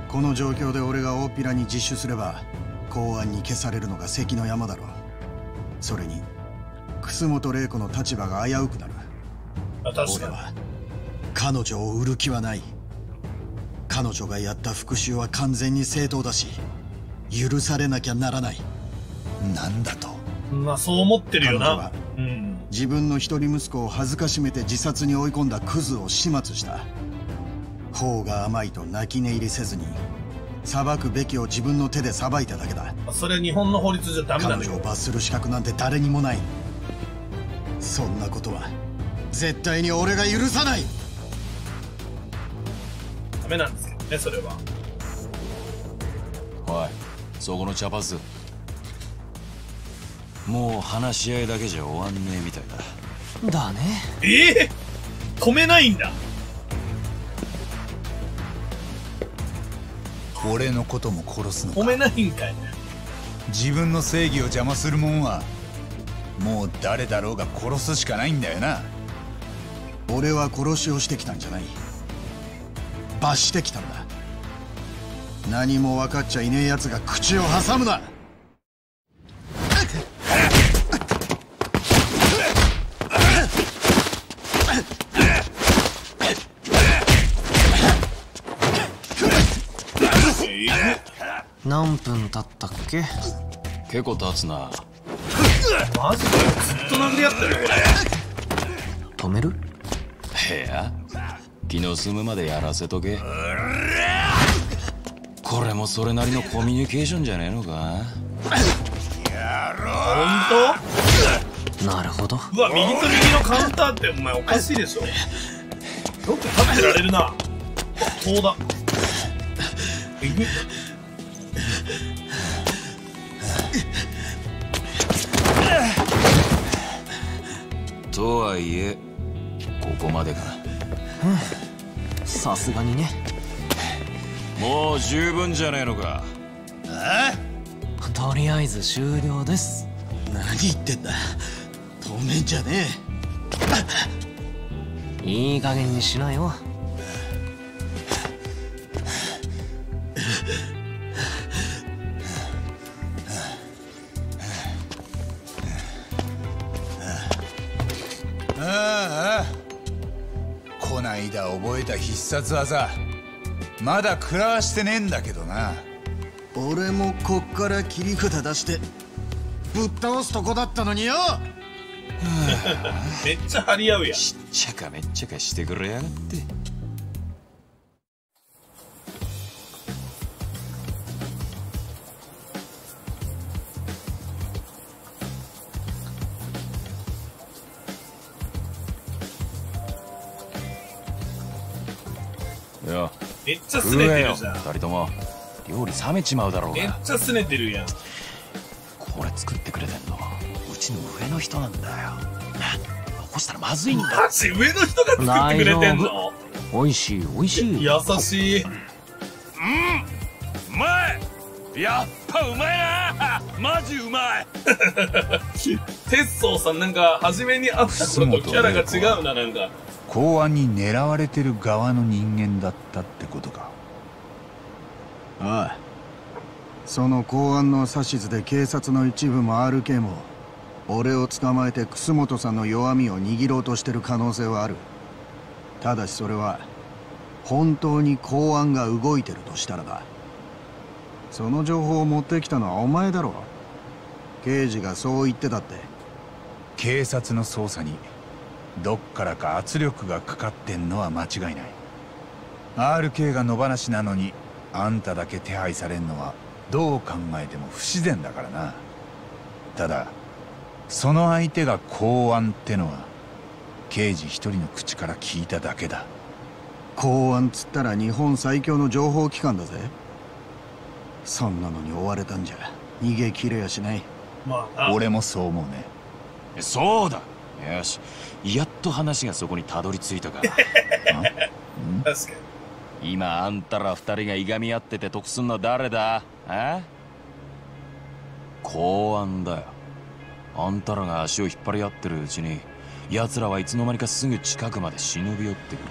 この状況で俺が大っぴらに自首すれば公安に消されるのが関の山だろう。それに楠本玲子の立場が危うくなる。俺は彼女を売る気はない。彼女がやった復讐は完全に正当だし、許されなきゃならない。なんだと。まあそう思ってるよな。うん、自分の一人息子を辱めて自殺に追い込んだクズを始末した。頬が甘いと泣き寝入りせずに、裁くべきを自分の手で裁いただけだ。それは日本の法律じゃダメなんだよ。彼女を罰する資格なんて誰にもない。そんなことは絶対に俺が許さない。ダメなんですけどね、それは。おい、そこの茶髪。もう話し合いだけじゃ終わんねえみたいだ。だね。ええー、止めないんだ。俺のことも殺すのか。止めないんかい。自分の正義を邪魔するもんはもう誰だろうが殺すしかないんだよな。俺は殺しをしてきたんじゃない。罰してきたんだ。何も分かっちゃいねえやつが口を挟むな。何分経ったっけ。結構経つな。マジでずっとなんでやってる。止める。いや、気の済むまでやらせとけ。これもそれなりのコミュニケーションじゃねえのか。やろう。本当。なるほど。うわ、右と右のカウンターってお前おかしいでしょ。よく立ってられるな。遠だ。とはいえここまでかな。うん、さすがにね。もう十分じゃねえのか。え？とりあえず終了です。何言ってんだ。止めんじゃねえ。いい加減にしなよ。覚えた必殺技まだ食らわしてねえんだけどな。俺もこっから切り札出してぶっ倒すとこだったのによ。めっちゃ張り合うやん。しっちゃかめっちゃかしてくれやがって。めっちゃすねてるじゃん。ふたりとも料理冷めちまうだろうが。めっちゃすねてるやん。これ作ってくれてんのうちの上の人なんだよ。残したらまずいんだ。マジ上の人が作ってくれてんの。おいしいおいしい。優しい。うん、うまい。やっぱうまいな。マジうまい。鉄道さんなんか初めに会った頃とキャラが違うな。なんか公安に狙われてる側の人間だったってことか。ああ、その公安の指図で警察の一部も アールケー も俺を捕まえて楠本さんの弱みを握ろうとしてる可能性はある。ただしそれは本当に公安が動いてるとしたらだ。その情報を持ってきたのはお前だろ。刑事がそう言ってたって。警察の捜査にどっからか圧力がかかってんのは間違いない。 アールケー が野放しなのにあんただけ手配されんのはどう考えても不自然だからな。ただその相手が公安ってのは刑事一人の口から聞いただけだ。公安つったら日本最強の情報機関だぜ。そんなのに追われたんじゃ逃げきれやしない。まあ、俺もそう思うね。そうだ、よし、やっと話がそこにたどり着いたか。ん確かに今あんたら二人がいがみ合ってて得すんのは誰だ？え？公安だよ。あんたらが足を引っ張り合ってるうちに奴らはいつの間にかすぐ近くまで忍び寄ってくる。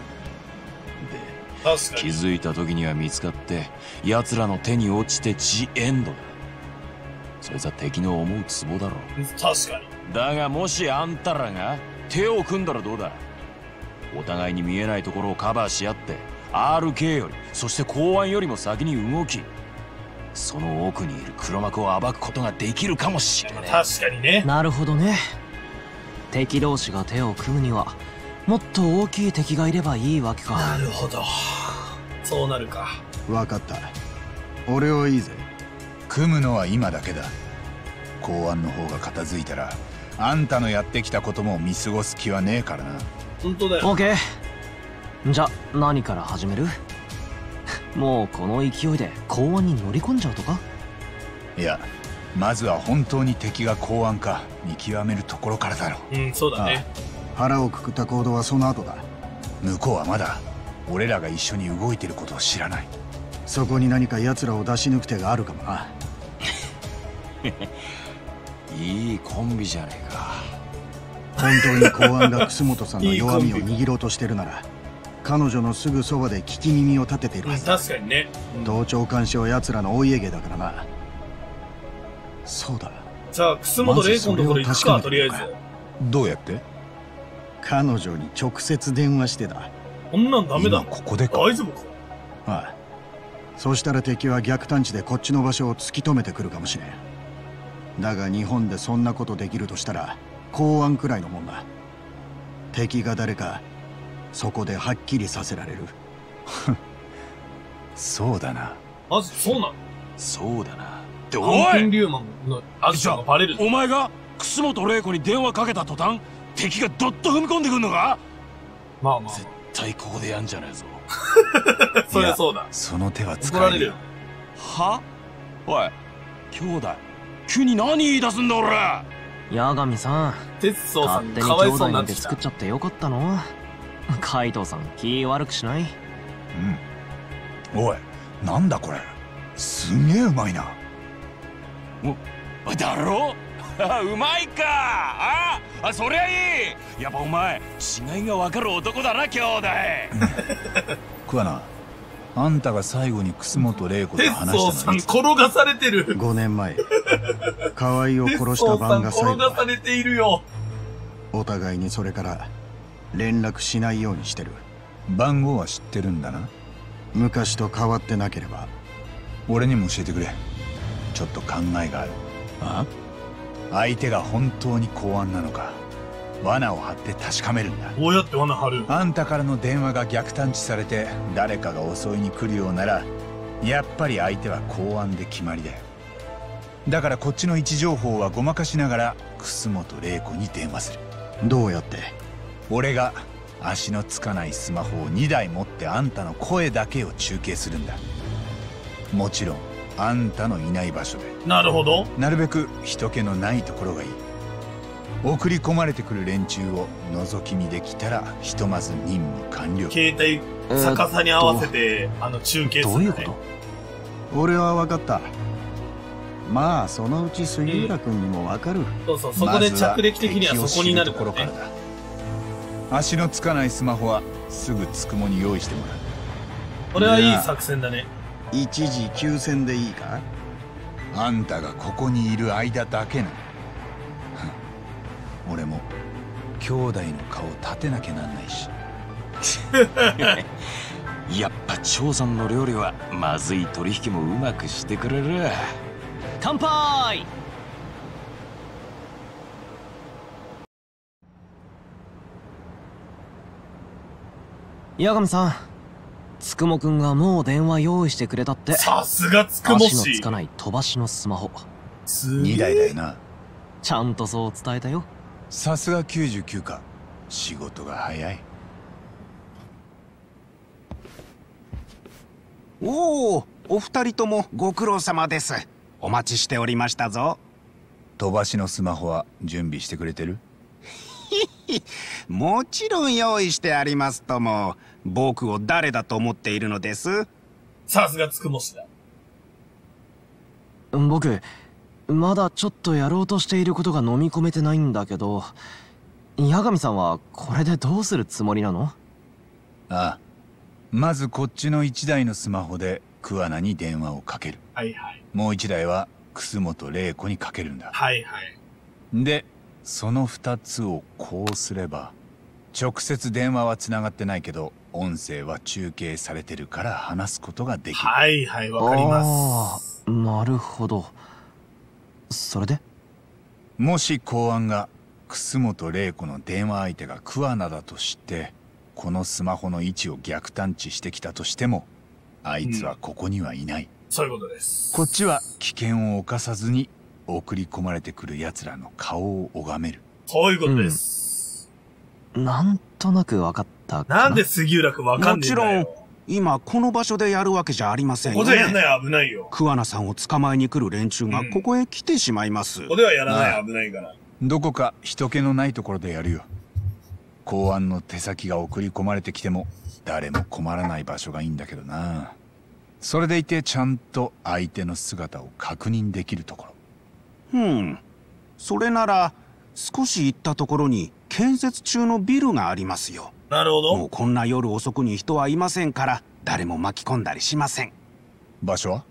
で気づいた時には見つかって奴らの手に落ちてジエンドだ。それじゃ敵の思うツボだろ。確かに。だがもしあんたらが手を組んだらどうだ。お互いに見えないところをカバーし合って アールケー よりそして公安よりも先に動きその奥にいる黒幕を暴くことができるかもしれない。確かにね。なるほどね。敵同士が手を組むにはもっと大きい敵がいればいいわけか。なるほど、そうなるか。分かった、俺はいいぜ。組むのは今だけだ。公安の方が片付いたらあんたのやってきたことも見過ごす気はねえからな。本当だよ。オーケー、じゃあ何から始める？もうこの勢いで公安に乗り込んじゃうとか？いや、まずは本当に敵が公安か見極めるところからだろう。うん、そうだね。ああ、腹をくくった行動はその後だ。向こうはまだ俺らが一緒に動いてることを知らない。そこに何か奴らを出し抜く手があるかもな。いいコンビじゃねえか。本当に公安が楠本さんの弱みを握ろうとしてるなら彼女のすぐそばで聞き耳を立てているはずだ。確かにね。同調監視は奴らのお家芸だからな。そうだ、じゃあ楠本玲子のところ行くか。とりあえずどうやって？彼女に直接電話してだ。こんなんダメだ。ここでか。大丈夫か？ああ、そしたら敵は逆探知でこっちの場所を突き止めてくるかもしれん。だが日本でそんなことできるとしたら公安くらいのもんだ。敵が誰かそこではっきりさせられる。そうだな。マジそうなの？そうだな。で、おい、天竜マンのアクションがバレる。お前が楠本玲子に電話かけた途端敵がどっと踏み込んでくんのか？まあまあ、絶対ここでやんじゃねえぞ。そりゃそうだ。その手は使えるよ。は？おい、兄弟、急に何言い出すんだ俺。八神さん、鉄三さん、勝手に兄弟なんて作っちゃってよかったの？海藤さん、気悪くしない？うん。おい、なんだこれ。すげえうまいな。お、だろ？うまいか。ああ、そりゃいい。やっぱお前、違いがわかる男だな、兄弟。桑名、あんたが最後に楠本玲子と話したのに。鉄三さん、転がされてる。ごねんまえ、河合を殺した晩が最後だ。転がされているよ。お互いにそれから連絡しないようにしてる。番号は知ってるんだな。昔と変わってなければ。俺にも教えてくれ。ちょっと考えがある。あ？相手が本当に公安なのか罠を張って確かめるんだ。どうやって罠張る？あんたからの電話が逆探知されて誰かが襲いに来るようならやっぱり相手は公安で決まりだよ。だからこっちの位置情報はごまかしながら楠本玲子に電話する。どうやって？俺が足のつかないスマホをにだい持ってあんたの声だけを中継するんだ。もちろんあんたのいない場所で。なるほど。なるべく人気のないところがいい。送り込まれてくる連中を覗き見できたらひとまず任務完了。携帯逆さに合わせてあの中継する、ね、どういうこと？俺は分かった。まあそのうち杉浦君にも分かる、うん、そうそう、そこで着陸的にはそこになるからね。足のつかないスマホはすぐつくもに用意してもらう。これはいい作戦だね。一時休戦でいいか？あんたがここにいる間だけなの。俺も兄弟の顔を立てなきゃなんないしやっぱ長さんの料理はまずい取引もうまくしてくれる。乾杯。八神さん、つくもくんがもう電話用意してくれたって。さすがつくも氏。足のつかない飛ばしのスマホにだいだよな。ちゃんとそう伝えたよ。さすがきゅうじゅうきゅうか、仕事が早い。おお、お二人ともご苦労様です。お待ちしておりましたぞ。飛ばしのスマホは準備してくれてる？もちろん用意してありますとも。僕を誰だと思っているのです？さすがつくも氏だ。僕まだちょっとやろうとしていることが飲み込めてないんだけど、八神さんはこれでどうするつもりなの？ああ、まずこっちのいちだいのスマホで桑名に電話をかける。はいはい。もういちだいは楠本玲子にかけるんだ。はいはい。でそのふたつをこうすれば、直接電話はつながってないけど音声は中継されてるから話すことができる。はいはい、わかります。ああ、なるほど。それでもし公安が楠本玲子の電話相手が桑名だと知ってこのスマホの位置を逆探知してきたとしても、あいつはここにはいない、うん、そういうことです。こっちは危険を犯さずに送り込まれてくる奴らの顔を拝める。そういうことです、うん、なんとなく分かったかな。なんで杉浦くん分かんねえんだよ。もちろん今この場所でやるわけじゃありませんよね。ここでやんない、危ないよ。桑名さんを捕まえに来る連中がここへ来てしまいます、うん、ここではやらない、危ないから。どこか人気のないところでやるよ。公安の手先が送り込まれてきても誰も困らない場所がいいんだけどな。それでいてちゃんと相手の姿を確認できるところ。うん、それなら少し行ったところに建設中のビルがありますよ。なるほど。もうこんな夜遅くに人はいませんから誰も巻き込んだりしません。場所は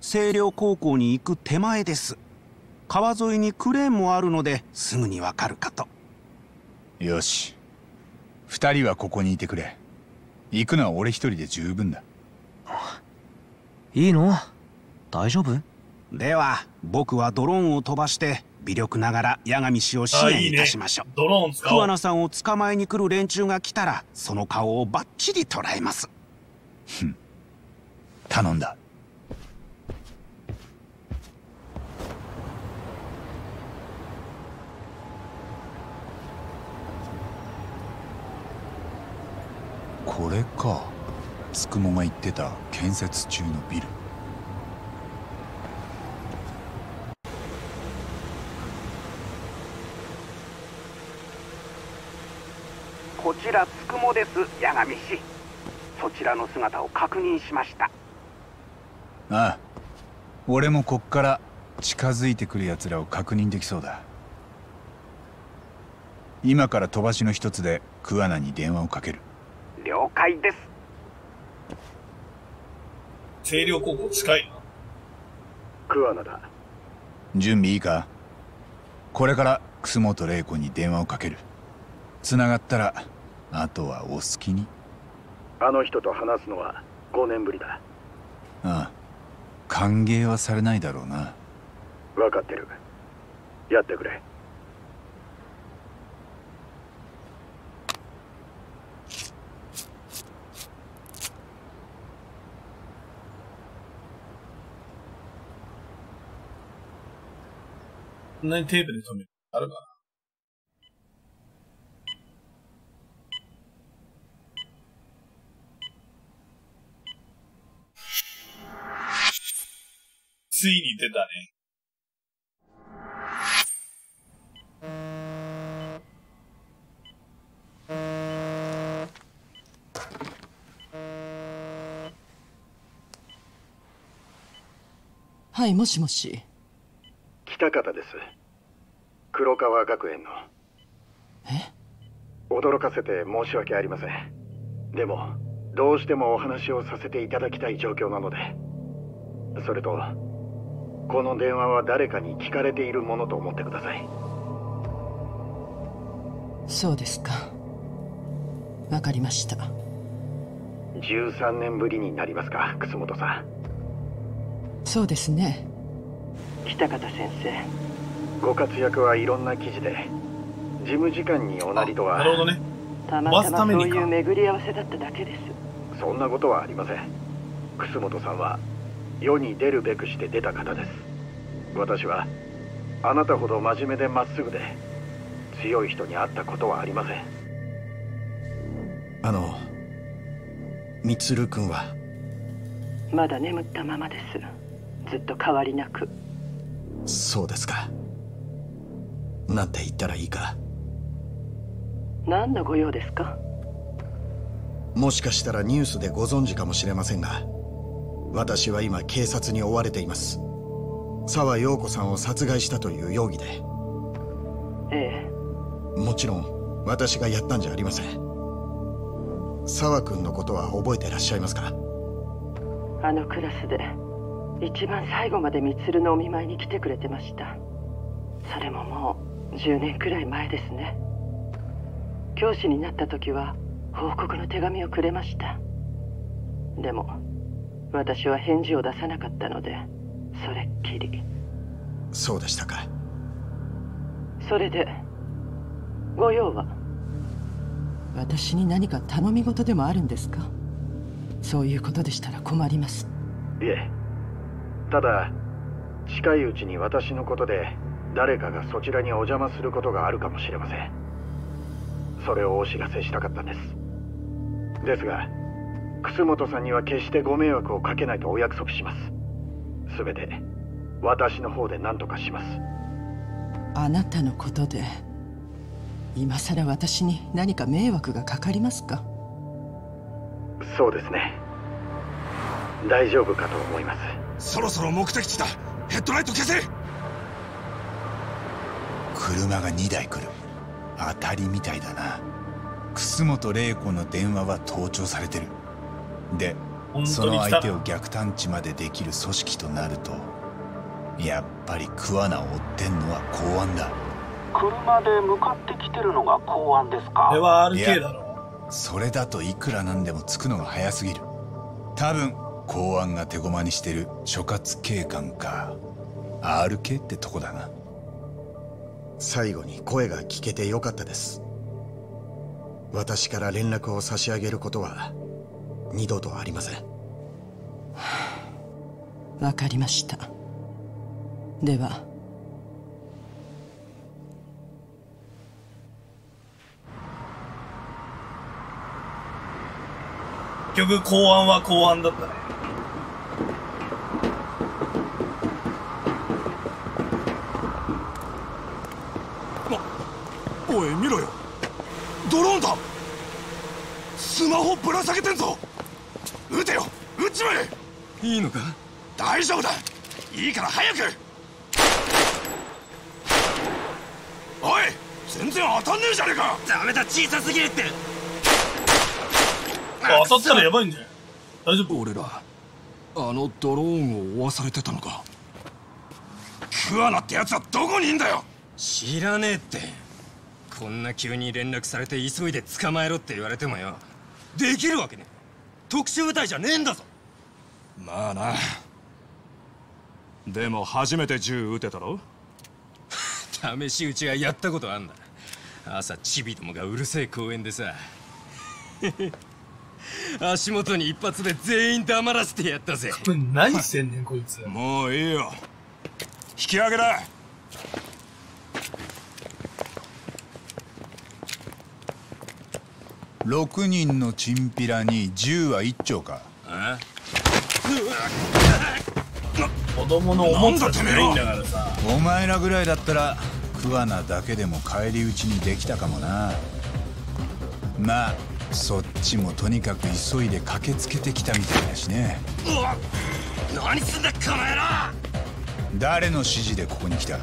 星稜高校に行く手前です。川沿いにクレーンもあるのですぐにわかるかと。よし、ふたりはここにいてくれ。行くのは俺一人で十分だ。いいの？大丈夫？では僕はドローンを飛ばして微力ながら八神氏を支援いたしましょう。いい、ね、ドローン使おう。桑名さんを捕まえに来る連中が来たらその顔をバッチリ捉えます。ふん、頼んだ。これか、つくもが言ってた建設中のビル。こちらつくもです、八神氏。そちらの姿を確認しました。ああ、俺もこっから近づいてくるやつらを確認できそうだ。今から飛ばしの一つで桑名に電話をかける。了解です。星稜高校近いな。桑名だ。準備いいか？これから楠本玲子に電話をかける。つながったらあとはお好きに。あの人と話すのはごねんぶりだ。ああ、歓迎はされないだろうな。分かってる、やってくれ。こんなにテープで止めるあるかな。ついに出たね。はい、もしもし。北方です。黒川学園の。え？驚かせて申し訳ありません。でもどうしてもお話をさせていただきたい状況なので。それとこの電話は誰かに聞かれているものと思ってください。そうですか。わかりました。じゅうさんねんぶりになりますか、楠本さん。そうですね。北方先生、ご活躍はいろんな記事で、事務次官におなりとは。なるほどね。たまたまそういう巡り合わせだっただけです。そんなことはありません。楠本さんは世に出るべくして出た方です。私はあなたほど真面目でまっすぐで強い人に会ったことはありません。あのみつる君はまだ眠ったままです。ずっと変わりなく。そうですか。なんて言ったらいいか。何のご用ですか。もしかしたらニュースでご存知かもしれませんが、私は今警察に追われています。沢陽子さんを殺害したという容疑で。ええ、もちろん私がやったんじゃありません。沢君のことは覚えていらっしゃいますか。あのクラスで一番最後までみつるのお見舞いに来てくれてました。それももうじゅうねんくらい前ですね。教師になった時は報告の手紙をくれました。でも私は返事を出さなかったのでそれっきり。そうでしたか。それでご用は。私に何か頼み事でもあるんですか。そういうことでしたら困ります。いえ、ただ近いうちに私のことで誰かがそちらにお邪魔することがあるかもしれません。それをお知らせしたかったんです。ですが楠本さんには決してご迷惑をかけないとお約束します。すべて私の方で何とかします。あなたのことで今さら私に何か迷惑がかかりますか。そうですね。大丈夫かと思います。そろそろ目的地だ。ヘッドライト消せ。車がにだい来る。当たりみたいだな。楠本玲子の電話は盗聴されてる。でその相手を逆探知までできる組織となると、やっぱり桑名を追ってんのは公安だ。車で向かってきてるのが公安ですか。これは アールケー だろ。それだといくらなんでもつくのが早すぎる。多分公安が手駒にしてる所轄警官か アールケー ってとこだな。最後に声が聞けてよかったです。私から連絡を差し上げることは二度とありません。わかりました。では。結局公安は公安だったね。おい見ろよ、ドローンだ。スマホぶら下げてんぞ。撃てよ、撃っちまえ。いいのか。大丈夫だ、いいから早く。おい全然当たんねえじゃねえか。ダメだ、小さすぎるって。当たったらやばいんだよ。大丈夫。俺らあのドローンを追わされてたのか。桑名ってやつはどこにいんだよ。知らねえって。こんな急に連絡されて急いで捕まえろって言われてもよ、できるわけねえ。特殊部隊じゃねえんだぞ。まあな。でも初めて銃撃てたろ。試し撃ちはやったことあんだ。朝チビどもがうるせえ公園でさ足元に一発で全員黙らせてやったぜ。何してんねんこいつ。もういいよ、引き上げだ。ろくにんのチンピラに銃はいっちょうか。子供のおもちゃじゃないんだからさ。お前らぐらいだったら桑名だけでも返り討ちにできたかもな。まあそっちもとにかく急いで駆けつけてきたみたいだしね。うわっ、何すんだこの野郎。誰の指示でここに来た。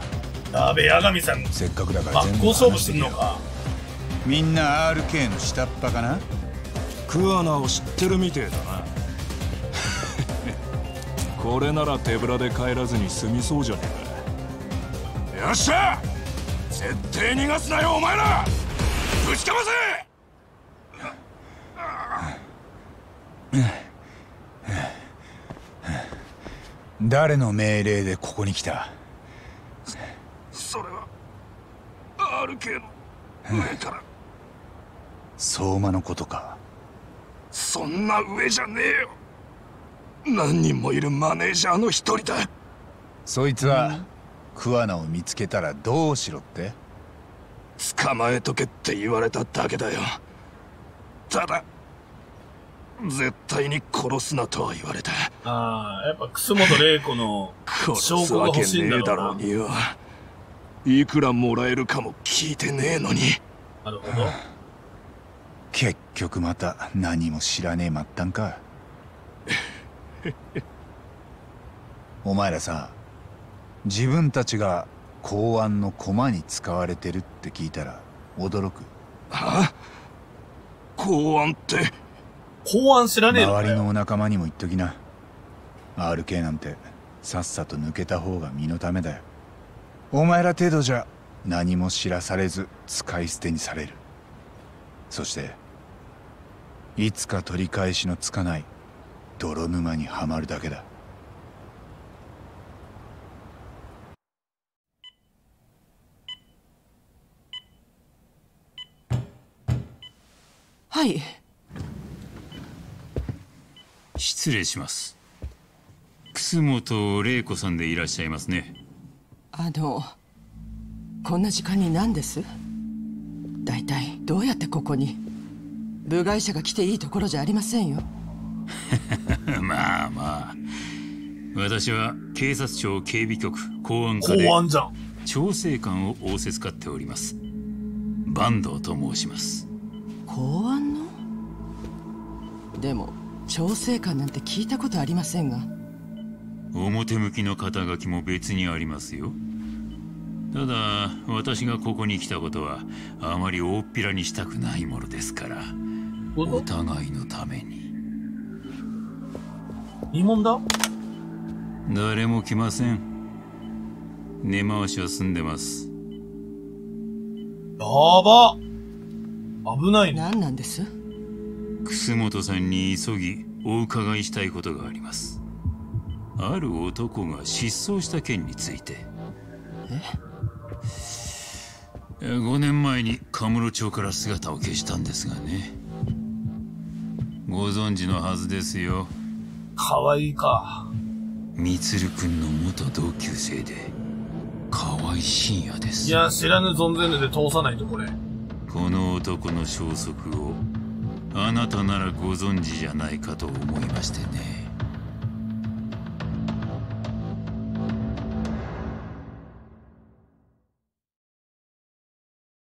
やべえ、八神さん。せっかくだから全部話してみよう。真っ向勝負すんのか。みんな アールケー の下っ端かな。桑名を知ってるみてえだなこれなら手ぶらで帰らずに済みそうじゃねえか。よっしゃ、絶対逃がすなよお前ら、ぶちかませ。誰の命令でここに来た？ そ, それは アールケー の上から。相馬のことか。そんな上じゃねえよ。何人もいるマネージャーの一人だ。そいつは桑名を見つけたらどうしろって？捕まえとけって言われただけだよ。ただ絶対に殺すなとは言われた。ああ、やっぱ楠本玲子の証拠が欲しいんだろうな。殺すわけねえだろうによ。いくらもらえるかも聞いてねえのに。なるほど。結局また何も知らねえ末端か。お前らさ、自分たちが公安の駒に使われてるって聞いたら驚く。はあ？公安って公安知らねえのかよ。周りのお仲間にも言っときな。 アールケー なんてさっさと抜けた方が身のためだよ。お前ら程度じゃ何も知らされず使い捨てにされる。そしていつか取り返しのつかない泥沼にはまるだけだ。はい、失礼します。楠本玲子さんでいらっしゃいますね。あの、こんな時間に何です？大体どうやってここに？部外者が来ていいところじゃありませんよ。まあまあ、私は警察庁警備局公安課で調整官を仰せつかっております坂東と申します。公安の？でも調整官なんて聞いたことありませんが。表向きの肩書きも別にありますよ。ただ私がここに来たことはあまり大っぴらにしたくないものですから、お互いのために。疑問だ。誰も来ません。根回しは済んでます。やば、危ないね。何なんです？楠本さんに急ぎお伺いしたいことがあります。ある男が失踪した件について。え？ごねんまえにカムロ町から姿を消したんですがね。ご存知のはずですよ。かわいいか。みつるくんの元同級生で河合深也です。いや、知らぬ存ぜぬで通さないと。これ、この男の消息をあなたならご存知じゃないかと思いましてね。